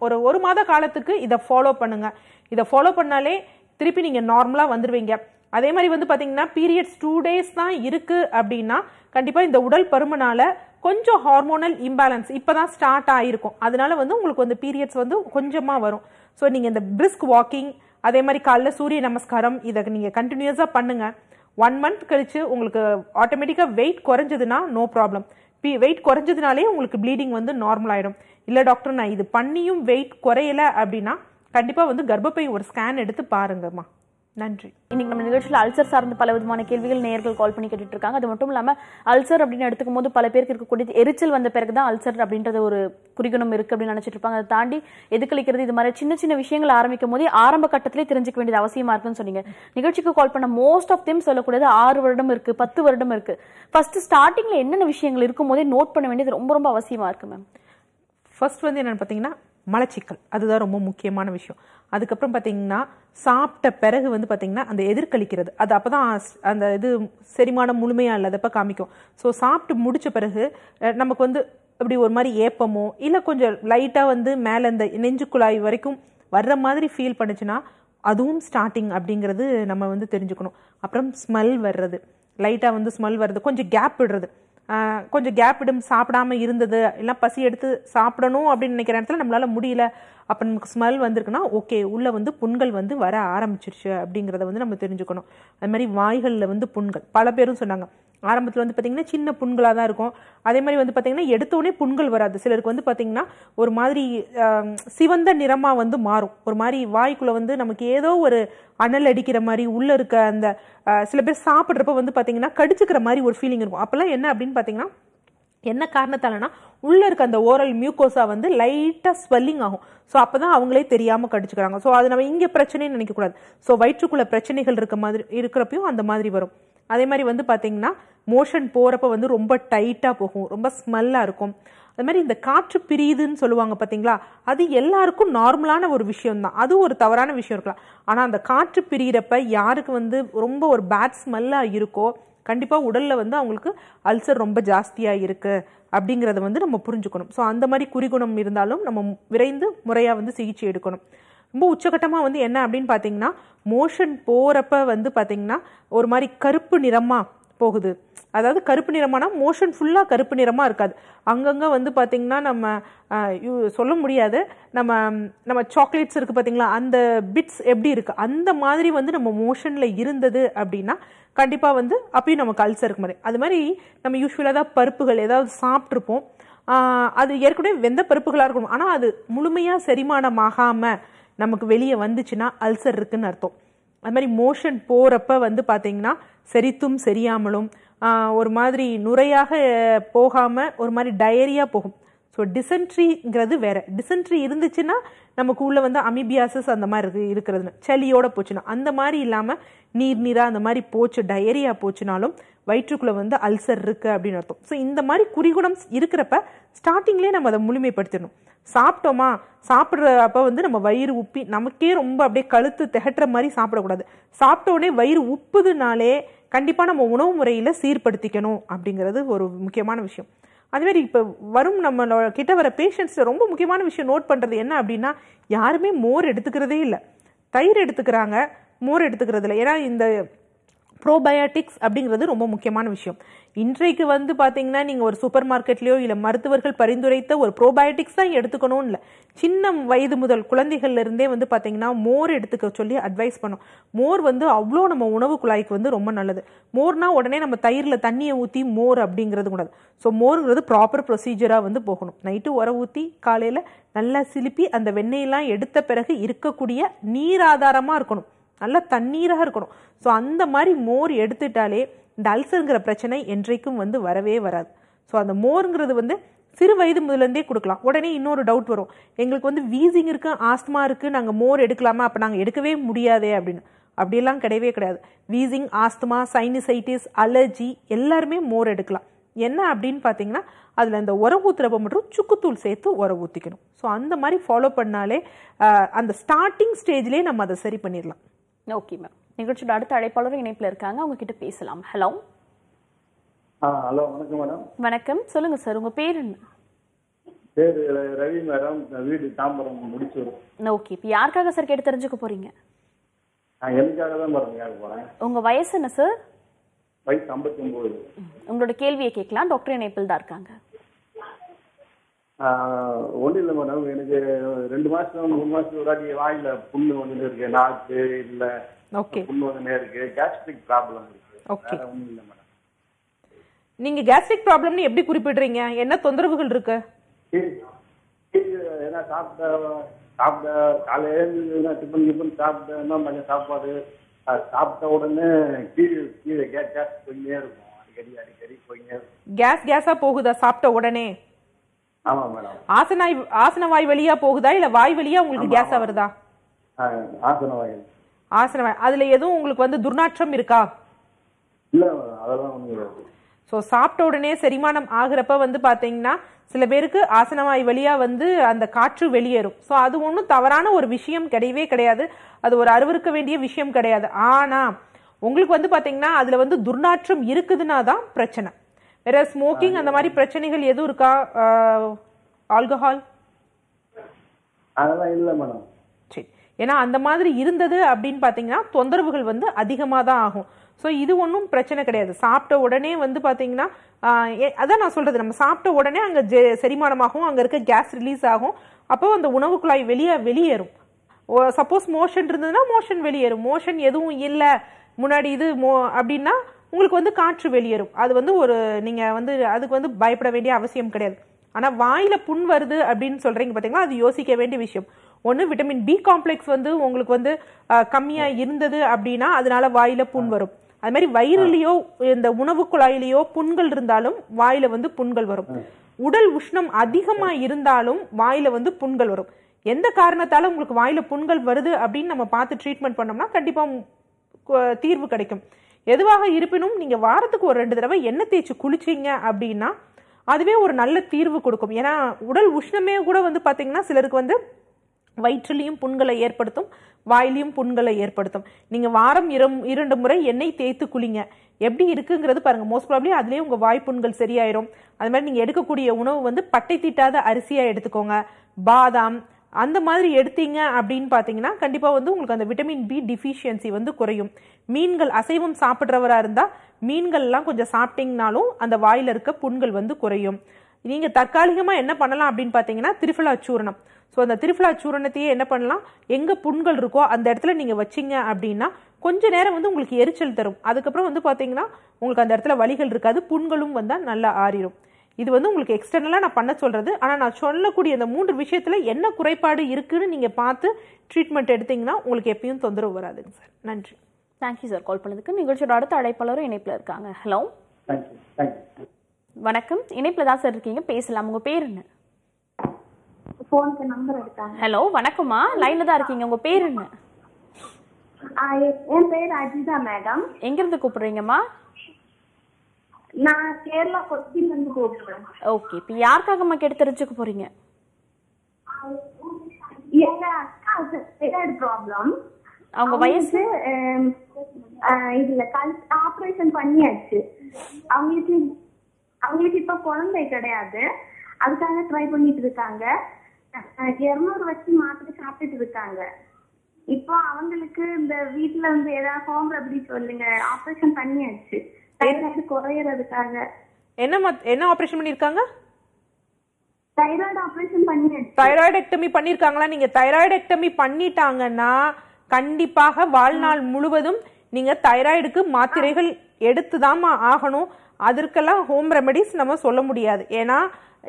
ஒரு ஒரு மாத காலத்துக்கு இதை ஃபாலோ பண்ணுங்க. இதை ஃபாலோ பண்ணாலே திருப்பி நீங்க நார்மலா வந்துருவீங்க. அதே மாதிரி வந்து பார்த்தீங்கன்னா பீரியட்ஸ் டூ டேஸ் தான் இருக்குது அப்படின்னா கண்டிப்பாக இந்த உடல் பருமனால் கொஞ்சம் ஹார்மோனல் இம்பேலன்ஸ் இப்போ தான் ஸ்டார்ட் ஆகிருக்கும். அதனால வந்து உங்களுக்கு வந்து பீரியட்ஸ் வந்து கொஞ்சமாக வரும். ஸோ நீங்கள் இந்த பிரிஸ்க் வாக்கிங் அதே மாதிரி காலைல சூரிய நமஸ்காரம் இதை நீங்கள் கண்டினியூஸாக பண்ணுங்கள். ஒன் மந்த் கழித்து உங்களுக்கு ஆட்டோமேட்டிக்காக வெயிட் குறைஞ்சதுன்னா நோ ப்ராப்ளம். பி வெயிட் குறைஞ்சதுனாலே உங்களுக்கு ப்ளீடிங் வந்து நார்மல் ஆகிடும். இல்லை டாக்டர் நான் இது பண்ணியும் வெயிட் குறையலை அப்படின்னா கண்டிப்பாக வந்து கர்ப்பப்பை ஒரு ஸ்கேன் எடுத்து பாருங்கம்மா. நன்றி. இன்னைக்கு நம்ம நிகழ்ச்சியில் அல்சர் சார்ந்த பல விதமான கேள்விகள் நேயர்கள் கால் பண்ணி கேட்டுட்டு இருக்காங்க. அது மட்டும் இல்லாமல் அல்சர் அப்படின்னு எடுத்துக்கும் போது பல பேருக்கு இருக்கக்கூடிய எரிச்சல் வந்த பிறகு தான் அல்சர் அப்படின்றது ஒரு குறிக்கணும் இருக்குது அப்படின்னு நினச்சிட்டு இருப்பாங்க. அதை தாண்டி எதுக்களிக்கிறது இது மாதிரி சின்ன சின்ன விஷயங்கள் ஆரம்பிக்கும் போதே ஆரம்ப கட்டத்திலே தெரிஞ்சிக்க வேண்டியது அவசியமாக இருக்குன்னு சொன்னீங்க. நிகழ்ச்சிக்கு கால் பண்ண மோஸ்ட் ஆஃப் தேம் சொல்லக்கூடியது ஆறு வருடம் இருக்குது, பத்து வருடம் இருக்குது. ஃபர்ஸ்ட் ஸ்டார்டிங்கில் என்னென்ன விஷயங்கள் இருக்கும் போதே நோட் பண்ண வேண்டியது ரொம்ப ரொம்ப அவசியமாக இருக்குது மேம். ஃபர்ஸ்ட் வந்து என்னென்னு பார்த்தீங்கன்னா மலச்சிக்கல், அதுதான் ரொம்ப முக்கியமான விஷயம். அதுக்கப்புறம் பார்த்தீங்கன்னா சாப்பிட்ட பிறகு வந்து பார்த்தீங்கன்னா அந்த எதிர்கழிக்கிறது, அது அப்போ தான் அந்த இது செரிமானம் முழுமையாக இல்லாதப்ப காமிக்கும். ஸோ சாப்பிட்டு முடித்த பிறகு நமக்கு வந்து இப்படி ஒரு மாதிரி ஏப்பமோ இல்லை கொஞ்சம் லைட்டாக வந்து மேலே இந்த நெஞ்சு குழாய் வரைக்கும் வர்ற மாதிரி ஃபீல் பண்ணுச்சுன்னா அதுவும் ஸ்டார்டிங் அப்படிங்கிறது நம்ம வந்து தெரிஞ்சுக்கணும். அப்புறம் ஸ்மெல் வர்றது, லைட்டாக வந்து ஸ்மெல் வர்றது, கொஞ்சம் கேப் விடுறது, கொஞ்சம் கேப் விடும், சாப்பிடாமல் இருந்தது எல்லாம் பசி எடுத்து சாப்பிடணும் அப்படின்னு நினைக்கிற இடத்துல நம்மளால் முடியல, அப்போ நமக்கு ஸ்மெல் வந்திருக்குன்னா ஓகே உள்ளே வந்து புண்கள் வந்து வர ஆரம்பிச்சிருச்சு அப்படிங்கிறத வந்து நம்ம தெரிஞ்சுக்கணும். அது மாதிரி வாய்களில் வந்து புண்கள் பல பேரும் சொன்னாங்க, ஆரம்பத்தில் வந்து பார்த்திங்கன்னா சின்ன புண்களாக தான் இருக்கும். அதே மாதிரி வந்து பார்த்திங்கன்னா எடுத்தோடனே புண்கள் வராது, சிலருக்கு வந்து பார்த்திங்கன்னா ஒரு மாதிரி சிவந்த நிறமாக வந்து மாறும், ஒரு மாதிரி வாய்க்குள்ளே வந்து நமக்கு ஏதோ ஒரு அனல் அடிக்கிற மாதிரி உள்ளே இருக்க அந்த சில பேர் சாப்பிட்றப்ப வந்து பார்த்திங்கன்னா கடிச்சிக்கிற மாதிரி ஒரு ஃபீலிங் இருக்கும். அப்போல்லாம் என்ன அப்படின்னு பார்த்திங்கன்னா என்ன காரணத்தாலனா உள்ளே இருக்க அந்த ஓரல் மியூக்கோஸா வந்து லைட்டாக ஸ்வெல்லிங் ஆகும். ஸோ அப்போ தான் அவங்களே தெரியாமல் கடிச்சிக்கிறாங்க. ஸோ அது நம்ம இங்கே பிரச்சனைன்னு நினைக்கக்கூடாது. ஸோ வயிற்றுக்குள்ளே பிரச்சனைகள் இருக்க மாதிரி இருக்கிறப்பையும் அந்த மாதிரி வரும். அதே மாதிரி வந்து பார்த்திங்கன்னா மோஷன் போகிறப்ப வந்து ரொம்ப டைட்டாக போகும், ரொம்ப ஸ்மெல்லாக இருக்கும். அது மாதிரி இந்த காற்று பிரியுதுன்னு சொல்லுவாங்க பார்த்தீங்களா, அது எல்லாருக்கும் நார்மலான ஒரு விஷயம்தான், அது ஒரு தவறான விஷயம் இருக்கலாம். ஆனால் அந்த காற்று பிரியிறப்ப யாருக்கு வந்து ரொம்ப ஒரு பேட் ஸ்மெல்லாக இருக்கோ கண்டிப்பாக உடலில் வந்து அவங்களுக்கு அல்சர் ரொம்ப ஜாஸ்தியாக இருக்குது அப்படிங்கிறத வந்து நம்ம புரிஞ்சுக்கணும். ஸோ அந்த மாதிரி குறிகுணம் இருந்தாலும் நம்ம விரைந்து முறையாக வந்து சிகிச்சை எடுக்கணும். ரொம்ப உச்சகட்டமாக வந்து என்ன அப்படின்னு பார்த்தீங்கன்னா மோஷன் போகிறப்ப வந்து பார்த்திங்கன்னா ஒரு மாதிரி கருப்பு நிறமாக போகுது, அதாவது கருப்பு நிறமானா மோஷன் ஃபுல்லாக கருப்பு நிறமாக இருக்காது, அங்கங்கே வந்து பார்த்திங்கன்னா நம்ம சொல்ல முடியாது, நம்ம நம்ம சாக்லேட்ஸ் இருக்குது பார்த்திங்களா அந்த பிட்ஸ் எப்படி இருக்குது அந்த மாதிரி வந்து நம்ம மோஷனில் இருந்தது அப்படின்னா கண்டிப்பாக வந்து அப்பயும் நமக்கு அல்சர் இருக்க மாதிரி. அது மாதிரி நம்ம யூஸ்வலாக தான் பருப்புகள் ஏதாவது சாப்பிட்ருப்போம், அது ஏற்கனவே வெந்த பருப்புகளாக இருக்கணும், ஆனால் அது முழுமையாக செரிமானமாகாமல் நமக்கு வெளியே வந்துச்சுன்னா அல்சர் இருக்குதுன்னு அர்த்தம். அது மாதிரி மோஷன் போகிறப்ப வந்து பார்த்திங்கன்னா செரித்தும் செரியாமலும் ஒரு மாதிரி நுரையாக போகாமல் ஒரு மாதிரி டயரியாக போகும். ஸோ டிசென்ட்ரிங்கிறது வேறு, டிசென்ட்ரி இருந்துச்சுன்னா நமக்கு உள்ளே வந்து அமீபியாசஸ் அந்த மாதிரி இருக்கு இருக்கிறதுன்னு சளியோடு போச்சுன்னா அந்த மாதிரி இல்லாமல் நீர் நீராக அந்த மாதிரி போச்சு டயரியா போச்சுனாலும் வயிற்றுக்குள்ளே வந்து அல்சர் இருக்குது அப்படின்னு அர்த்தம். ஸோ இந்த மாதிரி குறிகுணம் இருக்கிறப்ப ஸ்டார்டிங்லேயே நம்ம அதை முழுமைப்படுத்திடணும். சாப்பிட்டோமா சாப்பிட்ற அப்போ வந்து நம்ம வயிறு உப்பி நமக்கே ரொம்ப அப்படியே கழுத்து திகட்டுற மாதிரி சாப்பிடக்கூடாது, சாப்பிட்டோடனே வயிறு உப்புதுனாலே கண்டிப்பாக நம்ம உணவு முறையில் சீர்படுத்திக்கணும் அப்படிங்கிறது ஒரு முக்கியமான விஷயம். அதேமாதிரி இப்போ வரும் நம்மளோட கிட்ட வர பேஷண்ட்ஸில் ரொம்ப முக்கியமான விஷயம் நோட் பண்ணுறது என்ன அப்படின்னா யாருமே மோர் எடுத்துக்கிறதே இல்லை, தயிர் எடுத்துக்கிறாங்க மோர் எடுத்துக்கிறது இல்லை. ஏன்னா இந்த ப்ரோபயாட்டிக்ஸ் அப்படிங்கிறது ரொம்ப முக்கியமான விஷயம். இன்றைக்கு வந்து பார்த்தீங்கன்னா நீங்கள் ஒரு சூப்பர் மார்க்கெட்லேயோ இல்லை மருத்துவர்கள் பரிந்துரைத்த ஒரு ப்ரோபயாட்டிக்ஸ் தான் எடுத்துக்கணும்னு இல்லை, சின்ன வயது முதல் குழந்தைகள்லேருந்தே வந்து பார்த்தீங்கன்னா மோர் எடுத்துக்க சொல்லி அட்வைஸ் பண்ணோம். மோர் வந்து அவ்வளோ நம்ம உணவு குழாய்க்கு வந்து ரொம்ப நல்லது. மோர்னா உடனே நம்ம தயிரில் தண்ணியை ஊற்றி மோர் அப்படிங்கிறது கூடாது. ஸோ மோருங்கிறது ப்ராப்பர் ப்ரொசீஜராக வந்து போகணும். நைட்டு உர ஊற்றி காலையில் நல்லா சிலுப்பி அந்த வெண்ணெயெல்லாம் எடுத்த பிறகு இருக்கக்கூடிய நீர் ஆதாரமாக இருக்கணும், நல்லா தண்ணீராக இருக்கணும். ஸோ அந்த மாதிரி மோர் எடுத்துட்டாலே இந்த அல்சருங்கிற பிரச்சனை என்றைக்கும் வந்து வரவே வராது. ஸோ அந்த மோருங்கிறது வந்து சிறு வயது முதலேருந்தே கொடுக்கலாம். உடனே இன்னொரு டவுட் வரும், எங்களுக்கு வந்து வீசிங் இருக்குது ஆஸ்துமா இருக்குது நாங்கள் மோர் எடுக்கலாமா, அப்போ நாங்கள் எடுக்கவே முடியாதே அப்படின்னு. அப்படியெல்லாம் கிடையவே கிடையாது. வீசிங் ஆஸ்துமா சைனசைட்டிஸ் அலர்ஜி எல்லாருமே மோர் எடுக்கலாம். என்ன அப்படின்னு பார்த்தீங்கன்னா அதில் அந்த உர ஊற்றுறப்ப மட்டும் சுக்குத்தூள் சேர்த்து உர ஊற்றிக்கணும். ஸோ அந்த மாதிரி ஃபாலோ பண்ணாலே அந்த ஸ்டார்டிங் ஸ்டேஜ்லேயே நம்ம அதை சரி பண்ணிடலாம். ஓகே மேம், நிகழ்ச்சியோட அடுத்த அழைப்பாளரும் இணைப்பில் இருக்காங்க, அவங்க கிட்ட பேசலாம். ஹலோ ஹலோ வணக்கம் மேடம். வணக்கம், சொல்லுங்க சார், உங்க பேர் என்ன? பேர் ரவி மேடம், வீடு தாம்பரம் முடிச்சுறோம். ஓகே, இப்போ யாருக்காக சார் கேட்டு தெரிஞ்சுக்க போறீங்க? நான் எனக்காக தான் மேடம் கேட்க போறேன். உங்க வயசு என்ன சார்? வயசு ஐம்பத்தி ஒன்பது. உங்களோட கேள்வியை கேட்கலாம், டாக்டர் இணைப்பில் தான் இருக்காங்க. ஒன்றும் இல்லை மேடம், எனக்கு ரெண்டு மாசம் மூணு மாசம் ஒரு வாட்டி வாயில புண்ணு வந்து இருக்கு, நாக்கு இல்லை புண்ணு வந்து இருக்கு, கேஸ்ட்ரிக் ப்ராப்ளம் இருக்கு. ஓகே, ஒன்றும் இல்லை மேடம். நீங்க கேஸ்ட்ரிக் ப்ராப்ளம்னு எப்படி குறிப்பிடுறீங்க? என்ன தொந்தரவுகள் இருக்கு? ஏன்னா சாப்பிட்ட சாப்பிட்ட காலையில டிஃபன் டிஃபன் சாப்பிட்டேன்னா மதியம் சாப்பாடு சாப்பிட்ட உடனே கீழே கீழே கேஸ் போயினே இருக்கும், அடிக்கடி அடிக்கடி போயினே இருக்கும். கேஸ் கேஸா போகுதா சாப்பிட்ட உடனே? ஆமா மேடம். ஆசன ஆசன வாய் வழியா போகுதா இல்ல வாய் வழியா உங்களுக்கு கேஸா வருதா? ஆசன வாய். ஆசன வாய். அதுல எதுவும் உங்களுக்கு வந்து துர்நாற்றம் இருக்கா? இல்ல அதெல்லாம் ஒண்ணும் இல்ல. ஸோ சாப்பிட்ட உடனே செரிமானம் ஆகிறப்ப வந்து பார்த்தீங்கன்னா சில பேருக்கு ஆசனவாய் வழியாக வந்து அந்த காற்று வெளியேறும். ஸோ அது ஒன்றும் தவறான ஒரு விஷயம் கிடையவே கிடையாது, அது ஒரு அருவருக்க வேண்டிய விஷயம் கிடையாது. ஆனால் உங்களுக்கு வந்து பார்த்தீங்கன்னா அதில் வந்து துர்நாற்றம் இருக்குதுன்னா தான் பிரச்சனை. வேற ஸ்மோக்கிங் அந்த மாதிரி பிரச்சனைகள் எதுவும் இருக்கா? ஆல்கஹால் அதெல்லாம் இல்லை மேடம். சரி, ஏன்னா அந்த மாதிரி இருந்தது அப்படின்னு பார்த்தீங்கன்னா தொந்தரவுகள் வந்து அதிகமாக தான் ஆகும். ஸோ இது ஒன்றும் பிரச்சனை கிடையாது. சாப்பிட்ட உடனே வந்து பார்த்தீங்கன்னா அதான் நான் சொல்கிறது, நம்ம சாப்பிட்ட உடனே அங்கே ஜெ செரிமானமாகும், அங்கே இருக்க கேஸ் ரிலீஸ் ஆகும், அப்போ அந்த உணவு குழாய் வெளியே வெளியேறும். சப்போஸ் மோஷன் இருந்ததுன்னா மோஷன் வெளியேறும். மோஷன் எதுவும் இல்லை முன்னாடி இது மோ அப்படின்னா உங்களுக்கு வந்து காற்று வெளியேறும். அது வந்து ஒரு நீங்கள் வந்து அதுக்கு வந்து பயப்பட வேண்டிய அவசியம் கிடையாது. ஆனால் வாயில் புண் வருது அப்படின்னு சொல்கிறீங்க பார்த்தீங்கன்னா அது யோசிக்க வேண்டிய விஷயம். ஒன்று, விட்டமின் பி காம்ப்ளெக்ஸ் வந்து உங்களுக்கு வந்து கம்மியாக இருந்தது அப்படின்னா அதனால வாயில் புண் வரும். அது மாதிரி வயிறுலையோ இந்த உணவு குழாயிலையோ புண்கள் இருந்தாலும் வாயில வந்து புண்கள் வரும். உடல் உஷ்ணம் அதிகமா இருந்தாலும் வாயில வந்து புண்கள் வரும். எந்த காரணத்தாலும் உங்களுக்கு வாயில புண்கள் வருது அப்படின்னு நம்ம பார்த்து ட்ரீட்மெண்ட் பண்ணோம்னா கண்டிப்பா தீர்வு கிடைக்கும். எதுவாக இருப்பினும் நீங்க வாரத்துக்கு ஒரு ரெண்டு தடவை எண்ணெய் தேய்ச்சி குளிச்சிங்க அப்படின்னா அதுவே ஒரு நல்ல தீர்வு கொடுக்கும். ஏன்னா உடல் உஷ்ணமே கூட வந்து பாத்தீங்கன்னா சிலருக்கு வந்து வயிற்றிலையும் புண்களை ஏற்படுத்தும், வாயிலையும் புண்களை ஏற்படுத்தும். நீங்கள் வாரம் இரம் இரண்டு முறை எண்ணெய் தேய்த்து குளிங்க, எப்படி இருக்குங்கிறது பாருங்கள். மோஸ்ட் ப்ராப்ளி அதுலேயே உங்கள் வாய்ப்புண்கள் சரியாயிரும். அது மாதிரி நீங்கள் எடுக்கக்கூடிய உணவு வந்து பட்டை தீட்டாத அரிசியாக எடுத்துக்கோங்க, பாதாம் அந்த மாதிரி எடுத்தீங்க அப்படின்னு பார்த்தீங்கன்னா கண்டிப்பாக வந்து உங்களுக்கு அந்த விட்டமின் பி டிஃபிஷியன்சி வந்து குறையும். மீன்கள், அசைவம் சாப்பிட்றவராக இருந்தால் மீன்கள்லாம் கொஞ்சம் சாப்பிட்டிங்கனாலும் அந்த வாயில் இருக்க புண்கள் வந்து குறையும். நீங்கள் தற்காலிகமாக என்ன பண்ணலாம் அப்படின்னு பார்த்தீங்கன்னா திரிஃபலா சூரணம். ஸோ அந்த திரிஃபலா சூரணத்தையே என்ன பண்ணலாம், எங்கே புண்கள் இருக்கோ அந்த இடத்துல நீங்கள் வச்சிங்க அப்படின்னா கொஞ்ச நேரம் வந்து உங்களுக்கு எரிச்சல் தரும். அதுக்கப்புறம் வந்து பார்த்தீங்கன்னா உங்களுக்கு அந்த இடத்துல வலிகள் இருக்காது, புண்களும் வந்தால் நல்லா ஆறிடும். இது வந்து உங்களுக்கு எக்ஸ்டர்னலாக நான் பண்ண சொல்கிறது. ஆனால் நான் சொல்லக்கூடிய இந்த மூன்று விஷயத்தில் என்ன குறைபாடு இருக்குதுன்னு நீங்கள் பார்த்து ட்ரீட்மெண்ட் எடுத்தீங்கன்னா உங்களுக்கு எப்பயும் தொந்தரவு வராதுங்க சார். நன்றி. தேங்க்யூ சார் கால் பண்ணதுக்கு. நிகழ்ச்சியோட அடுத்த அழைப்பாளரும் இணைப்பில் இருக்காங்க. ஹலோ, வணக்கம். இணைப்பில் தான் சார் இருக்கீங்க, பேசலாம். உங்கள் பேர் என்ன? ஹலோ, வணக்கம்மா, லைன்ல தான் இருக்கீங்க. உங்க பேர் என்ன? என் பேர் அஜிதா மேடம். எங்க இருந்து கூப்பிடுறீங்கம்மா? நான் கேரளா கொச்சின்ல இருந்து கூப்பிடுறேன். ஓகே, இப்போ யாருக்காகம்மா கேட்டு தெரிஞ்சுக்க போறீங்க? எங்க அக்காவுக்கு தைராய்டு ப்ராப்ளம். அவங்க வயசு இதுல ஆபரேஷன் பண்ணியாச்சு. அவங்களுக்கு அவங்களுக்கு இப்ப குழந்தை கிடையாது, அதுக்காக ட்ரை பண்ணிட்டு இருக்காங்க. இருநூறு வச்சு மாத்திரை சாப்பிட்டுட்டு இருக்காங்க. இப்போ அவங்களுக்கு இந்த வீட்டுல வந்து ஏதாவது ஹோம் ரெமடி சொல்லுங்க. ஆபரேஷன் பண்ணியாச்சு, தைராய்டு குறையறதுக்காக. என்ன என்ன ஆபரேஷன் பண்ணிருக்காங்க? தைராய்டு ஆபரேஷன் பண்ணியாச்சு. தைராய்டெக்டமி பண்ணிருக்காங்களா? நீங்க தைராய்டெக்டமி பண்ணிட்டாங்கன்னா கண்டிப்பாக வாழ்நாள் முழுவதும் நீங்க தைராய்டுக்கு மாத்திரைகள் எடுத்துதாமா ஆகணும். அதற்கெல்லாம் ஹோம் ரெமடிஸ் நம்ம சொல்ல முடியாது. ஏன்னா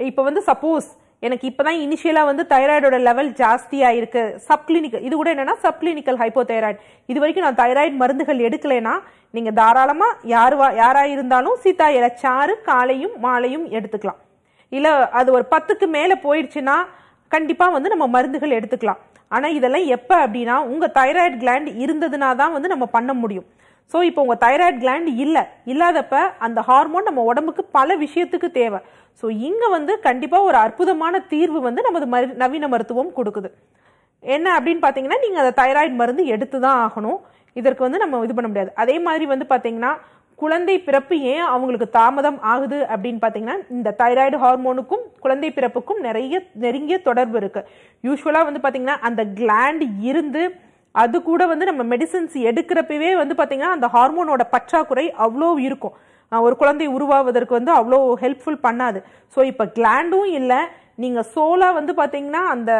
இப்போ வந்து சப்போஸ் எனக்கு இப்போதான் இனிஷியலாக வந்து தைராய்டோட லெவல் ஜாஸ்தியாக இருக்கு, சப்கிளினிக்கல், இது கூட என்னன்னா சப்கிளினிக்கல் ஹைப்போதைராய்டு, இது வரைக்கும் நான் தைராய்டு மருந்துகள் எடுக்கலைன்னா நீங்கள் தாராளமாக யார் வா யாராக இருந்தாலும் சீதா இலச்சாறு காலையும் மாலையும் எடுத்துக்கலாம். இல்லை அது ஒரு பத்துக்கு மேலே போயிடுச்சுன்னா கண்டிப்பாக வந்து நம்ம மருந்துகள் எடுத்துக்கலாம். ஆனால் இதெல்லாம் எப்போ அப்படின்னா உங்கள் தைராய்டு கிளாண்ட் இருந்ததுனா தான் வந்து நம்ம பண்ண முடியும். ஸோ இப்போ உங்கள் தைராய்டு கிளாண்ட் இல்லை இல்லாதப்ப அந்த ஹார்மோன் நம்ம உடம்புக்கு பல விஷயத்துக்கு தேவை. ஸோ இங்கே வந்து கண்டிப்பாக ஒரு அற்புதமான தீர்வு வந்து நமது மரு நவீன மருத்துவம் கொடுக்குது. என்ன அப்படின்னு பார்த்தீங்கன்னா நீங்கள் அந்த தைராய்டு மருந்து எடுத்து தான் ஆகணும். இதற்கு வந்து நம்ம இது பண்ண முடியாது. அதே மாதிரி வந்து பார்த்தீங்கன்னா குழந்தை பிறப்பு ஏன் அவங்களுக்கு தாமதம் ஆகுது அப்படின்னு பார்த்தீங்கன்னா இந்த தைராய்டு ஹார்மோனுக்கும் குழந்தை பிறப்புக்கும் நிறைய நெருங்கிய தொடர்பு இருக்குது. யூஸ்வலாக வந்து பார்த்தீங்கன்னா அந்த கிளாண்ட் இருந்து அது கூட வந்து நம்ம மெடிசன்ஸ் எடுக்கிறப்பவே வந்து பார்த்தீங்கன்னா அந்த ஹார்மோனோட பற்றாக்குறை அவ்வளோ இருக்கும், ஒரு குழந்தை உருவாவதற்கு வந்து அவ்வளோ ஹெல்ப்ஃபுல் பண்ணாது. ஸோ இப்போ கிளாண்டும் இல்லை, நீங்கள் சோலாக வந்து பார்த்தீங்கன்னா அந்த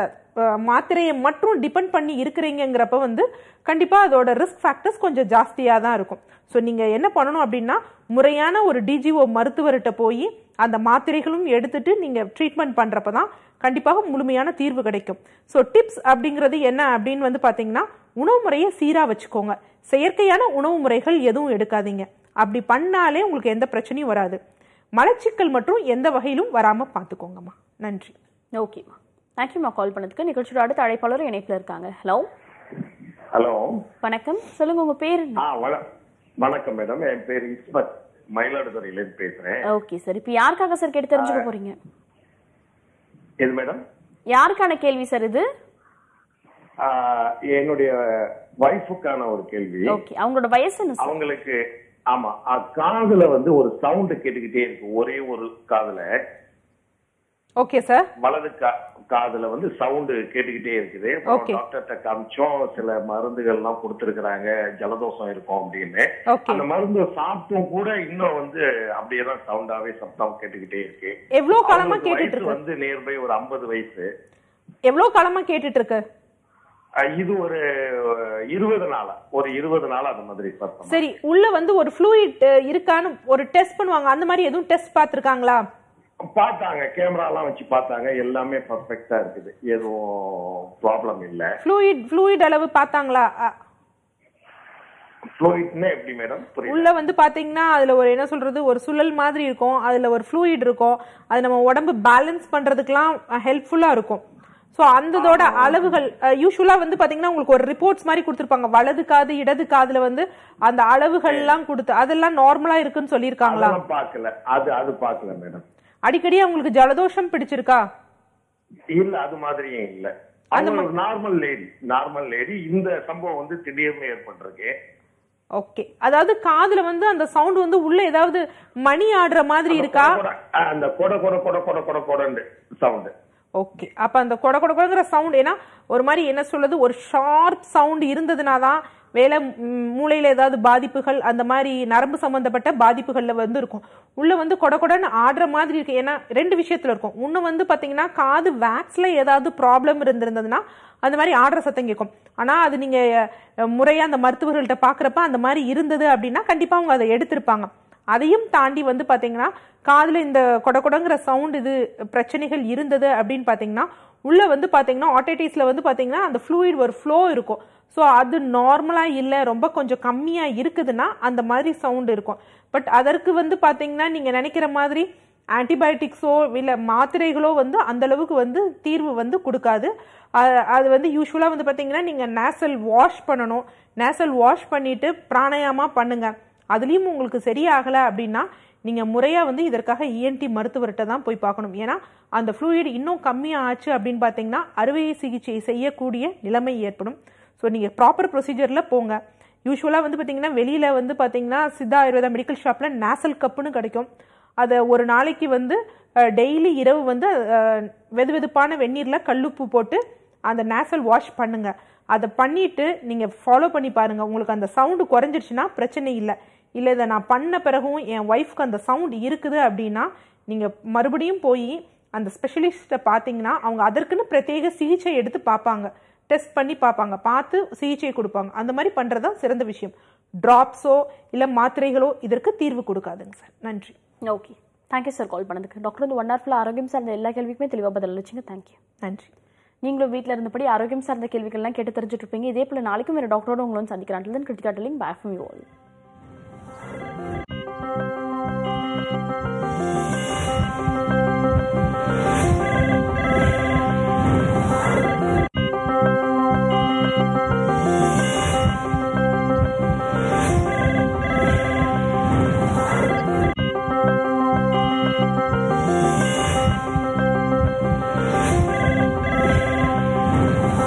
மாத்திரையை மட்டும் டிபெண்ட் பண்ணி இருக்கிறீங்கிறப்ப வந்து கண்டிப்பாக அதோட ரிஸ்க் ஃபேக்டர்ஸ் கொஞ்சம் ஜாஸ்தியாக தான் இருக்கும். ஸோ நீங்கள் என்ன பண்ணணும் அப்படின்னா முறையான ஒரு டிஜிஓ மருத்துவர்கிட்ட போய் அந்த மாத்திரைகளும் எடுத்துட்டு நீங்கள் ட்ரீட்மெண்ட் பண்ணுறப்ப தான் கண்டிப்பாக முழுமையான தீர்வு கிடைக்கும். ஸோ டிப்ஸ் அப்படிங்கிறது என்ன அப்படின்னு வந்து பார்த்தீங்கன்னா உணவு முறையை சீராக வச்சுக்கோங்க. செயற்கையான உணவு முறைகள் எதுவும் எடுக்காதீங்க. அப்படி பண்ணாலே உங்களுக்கு எந்த பிரச்சனையும் வராது. மலச்சிக்கல் மற்றும் எந்த வகையிலும் வராமல் பார்த்துக்கோங்கம்மா. நன்றி. ஓகேம்மா, தேங்க்யூம்மா கால் பண்ணதுக்கு. நிகழ்ச்சியோட அடுத்த அழைப்பாளர் இணைப்பில் இருக்காங்க. ஹலோ ஹலோ வணக்கம், சொல்லுங்க உங்க பேர். வணக்கம் மேடம், என் பேர் இஸ்மத், மயிலாடுதுறையிலிருந்து பேசுறேன். ஓகே சார், இப்போ யாருக்காக சார் கேட்டு தெரிஞ்சுக்க போறீங்க? எது மேடம், யாருக்கான கேள்வி சார் இது? என்னுடைய வைஃபுக்கான ஒரு கேள்வி. ஓகே, அவங்களோட வயசு என்ன? அவங்களுக்கு ஆமா, காதுல வந்து ஒரு சவுண்ட் கேட்டுக்கிட்டே இருக்கு, ஒரே ஒரு காதுல. Okay sir. வலது காதுல வந்து சவுண்டு கேட்டுக்கிட்டே இருக்குது. டாக்டர்கிட்ட காமிச்சோம், சில மருந்துகள்லாம் கொடுத்துருக்குறாங்க, ஜலதோஷம் இருக்கும் அப்படின்னு. அந்த மருந்து சாப்பிட்டும் கூட இன்னும் வந்து அப்படியேதான் சவுண்டாவே சத்தம் கேட்டுக்கிட்டே இருக்கு. எவ்வளவு காலமா கேட்டுட்டு இருக்கு? வந்து நியர்பை ஒரு ஐம்பது வயசு. எவ்வளவு காலமா கேட்டுட்டு இருக்கு? இது ஒரு இருபது நாளா, ஒரு இருபது நாளா அந்த மாதிரி. சரி, உள்ள வந்து ஒரு ஃப்ளூயிட் இருக்கான்னு ஒரு டெஸ்ட் பண்ணுவாங்க, அந்த மாதிரி எதுவும் டெஸ்ட் பாத்துருக்காங்களா? பார்த்தாங்க, கேமராலாம் வச்சு பார்த்தாங்க, எல்லாமே பெர்ஃபெக்ட்டா இருக்குது, எதுவும் ப்ராப்ளம் இல்ல. ஃப்ளூயிட் ஃப்ளூயிட் அளவு பார்த்தாங்களா? ஃப்ளூயிட்னா எப்படி மேடம்? உள்ள வந்து பாத்தீங்கன்னா அதுல ஒரு என்ன சொல்றது, ஒரு சுழல் மாதிரி இருக்கும், அதுல ஒரு ஃப்ளூயிட் இருக்கும், அது நம்ம உடம்பு பேலன்ஸ் பண்றதுக்குலாம் ஹெல்ப்ஃபுல்லா இருக்கும். ஸோ அந்ததோட அளவுகள் யூஸ்வலாக வந்து பார்த்தீங்கன்னா உங்களுக்கு ஒரு ரிப்போர்ட்ஸ் மாதிரி கொடுத்துருப்பாங்க, வலது காது இடது காதுல வந்து அந்த அளவுகள்லாம் கொடுத்து அதெல்லாம் நார்மலா இருக்குன்னு சொல்லியிருக்காங்களா? பார்க்கல, அது அது பார்க்கல மேடம். அடிக்கடி அவங்களுக்கு ஜலதோஷம் பிடிச்சிருக்கா? இல்ல, அது மாதிரியே இல்ல. அது நார்மல் லேடி, நார்மல் லேடி. இந்த சம்பவம் வந்து திடீர்னு ஏற்பட்டிருக்கு. ஓகே, அதாவது காதுல வந்து அந்த சவுண்ட் வந்து உள்ள ஏதாவது மணி ஆடுற மாதிரி இருக்கா? அந்த கொட கொட கொட கொட கொட கொடன்னு சவுண்ட். ஓகே, அப்ப அந்த கொட கொட கொடங்கிற சவுண்ட் ஏன்னா ஒரு மாதிரி என்ன சொல்றது, ஒரு ஷார்ப் சவுண்ட் இருந்ததுனாதான் வேலை மூளையில ஏதாவது பாதிப்புகள், அந்த மாதிரி நரம்பு சம்பந்தப்பட்ட பாதிப்புகள்ல வந்து இருக்கும். உள்ள வந்து கொட கொடன்னு ஆடுற மாதிரி இருக்கு. ஏன்னா ரெண்டு விஷயத்துல இருக்கும். ஒன்னு வந்து பாத்தீங்கன்னா காது வேக்ஸ்ல ஏதாவது ப்ராப்ளம் இருந்திருந்ததுன்னா அந்த மாதிரி ஆடுற சத்தம் கேட்கும். ஆனா அது நீங்க முறையா அந்த மருத்துவர்கள்ட்ட பாக்குறப்ப அந்த மாதிரி இருந்தது அப்படின்னா கண்டிப்பா அவங்க அதை எடுத்திருப்பாங்க. அதையும் தாண்டி வந்து பாத்தீங்கன்னா காதுல இந்த கொட கொடங்குற சவுண்ட் இது பிரச்சனைகள் இருந்தது அப்படின்னு பாத்தீங்கன்னா உள்ள வந்து பாத்தீங்கன்னா ஆட்டிட்டிஸ்ல வந்து பாத்தீங்கன்னா அந்த ஃப்ளூயிட் ஒரு ஃப்ளோ இருக்கும். ஸோ அது நார்மலாக இல்லை, ரொம்ப கொஞ்சம் கம்மியாக இருக்குதுன்னா அந்த மாதிரி சவுண்டு இருக்கும். பட் அதற்கு வந்து பார்த்தீங்கன்னா நீங்கள் நினைக்கிற மாதிரி ஆன்டிபயோட்டிக்ஸோ இல்லை மாத்திரைகளோ வந்து அந்தளவுக்கு வந்து தீர்வு வந்து கொடுக்காது. அது வந்து யூஸ்வலாக வந்து பார்த்தீங்கன்னா நீங்கள் நேசல் வாஷ் பண்ணணும். நேசல் வாஷ் பண்ணிவிட்டு பிராணாயாமா பண்ணுங்கள். அதுலேயும் உங்களுக்கு சரியாகலை அப்படின்னா நீங்கள் முறையாக வந்து இதற்காக இஎன்டி மருத்துவர்கிட்ட தான் போய் பார்க்கணும். ஏன்னா அந்த ஃப்ளூயிட் இன்னும் கம்மியாக ஆச்சு அப்படின்னு பார்த்தீங்கன்னா அறுவை சிகிச்சை செய்யக்கூடிய நிலைமை ஏற்படும். ஸோ நீங்கள் ப்ராப்பர் ப்ரொசீஜரில் போங்க. யூஸ்வலாக வந்து பார்த்தீங்கன்னா வெளியில் வந்து பார்த்தீங்கன்னா சித்தா ஆயுர்வேதா மெடிக்கல் ஷாப்பில் நேசல் கப்புன்னு கிடைக்கும். அதை ஒரு நாளைக்கு வந்து டெய்லி இரவு வந்து வெது வெதுப்பான வெந்நீரில் கல்லுப்பு போட்டு அந்த நேசல் வாஷ் பண்ணுங்கள். அதை பண்ணிவிட்டு நீங்கள் ஃபாலோ பண்ணி பாருங்கள். உங்களுக்கு அந்த சவுண்டு குறைஞ்சிருச்சுன்னா பிரச்சனை இல்லை. இல்லை இதை நான் பண்ண பிறகும் என் ஒய்ஃப்க்கு அந்த சவுண்டு இருக்குது அப்படின்னா நீங்கள் மறுபடியும் போய் அந்த ஸ்பெஷலிஸ்ட்டை பார்த்தீங்கன்னா அவங்க அதற்குன்னு பிரத்யேக சிகிச்சை எடுத்து பார்ப்பாங்க, டெஸ்ட் பண்ணி பார்ப்பாங்க, பார்த்து சிகிச்சை கொடுப்பாங்க. அந்த மாதிரி பண்றது தான் சிறந்த விஷயம். டிராப்ஸோ இல்லை மாத்திரைகளோ இதற்கு தீர்வு கொடுக்காதுங்க சார். நன்றி. ஓகே, தேங்க்யூ சார் கால் பண்ணதுக்கு. டாக்டர் வந்து ஒன் ஹவர்ஃபுல்லாக ஆரோக்கியம் சார்ந்த எல்லா கேள்விக்குமே தெளிவாக பதில் வச்சுங்க. தேங்க்யூ, நன்றி. நீங்களும் வீட்டில் இருந்தபடி ஆரோக்கியம் சார்ந்த கேள்விகள்லாம் கேட்டு தெரிஞ்சுட்டு இருப்பீங்க. இதே போல் நாளைக்கும் வேறு டாக்டரோட உங்களும் சந்திக்கிறான். Kiruthika telling, bye from you all.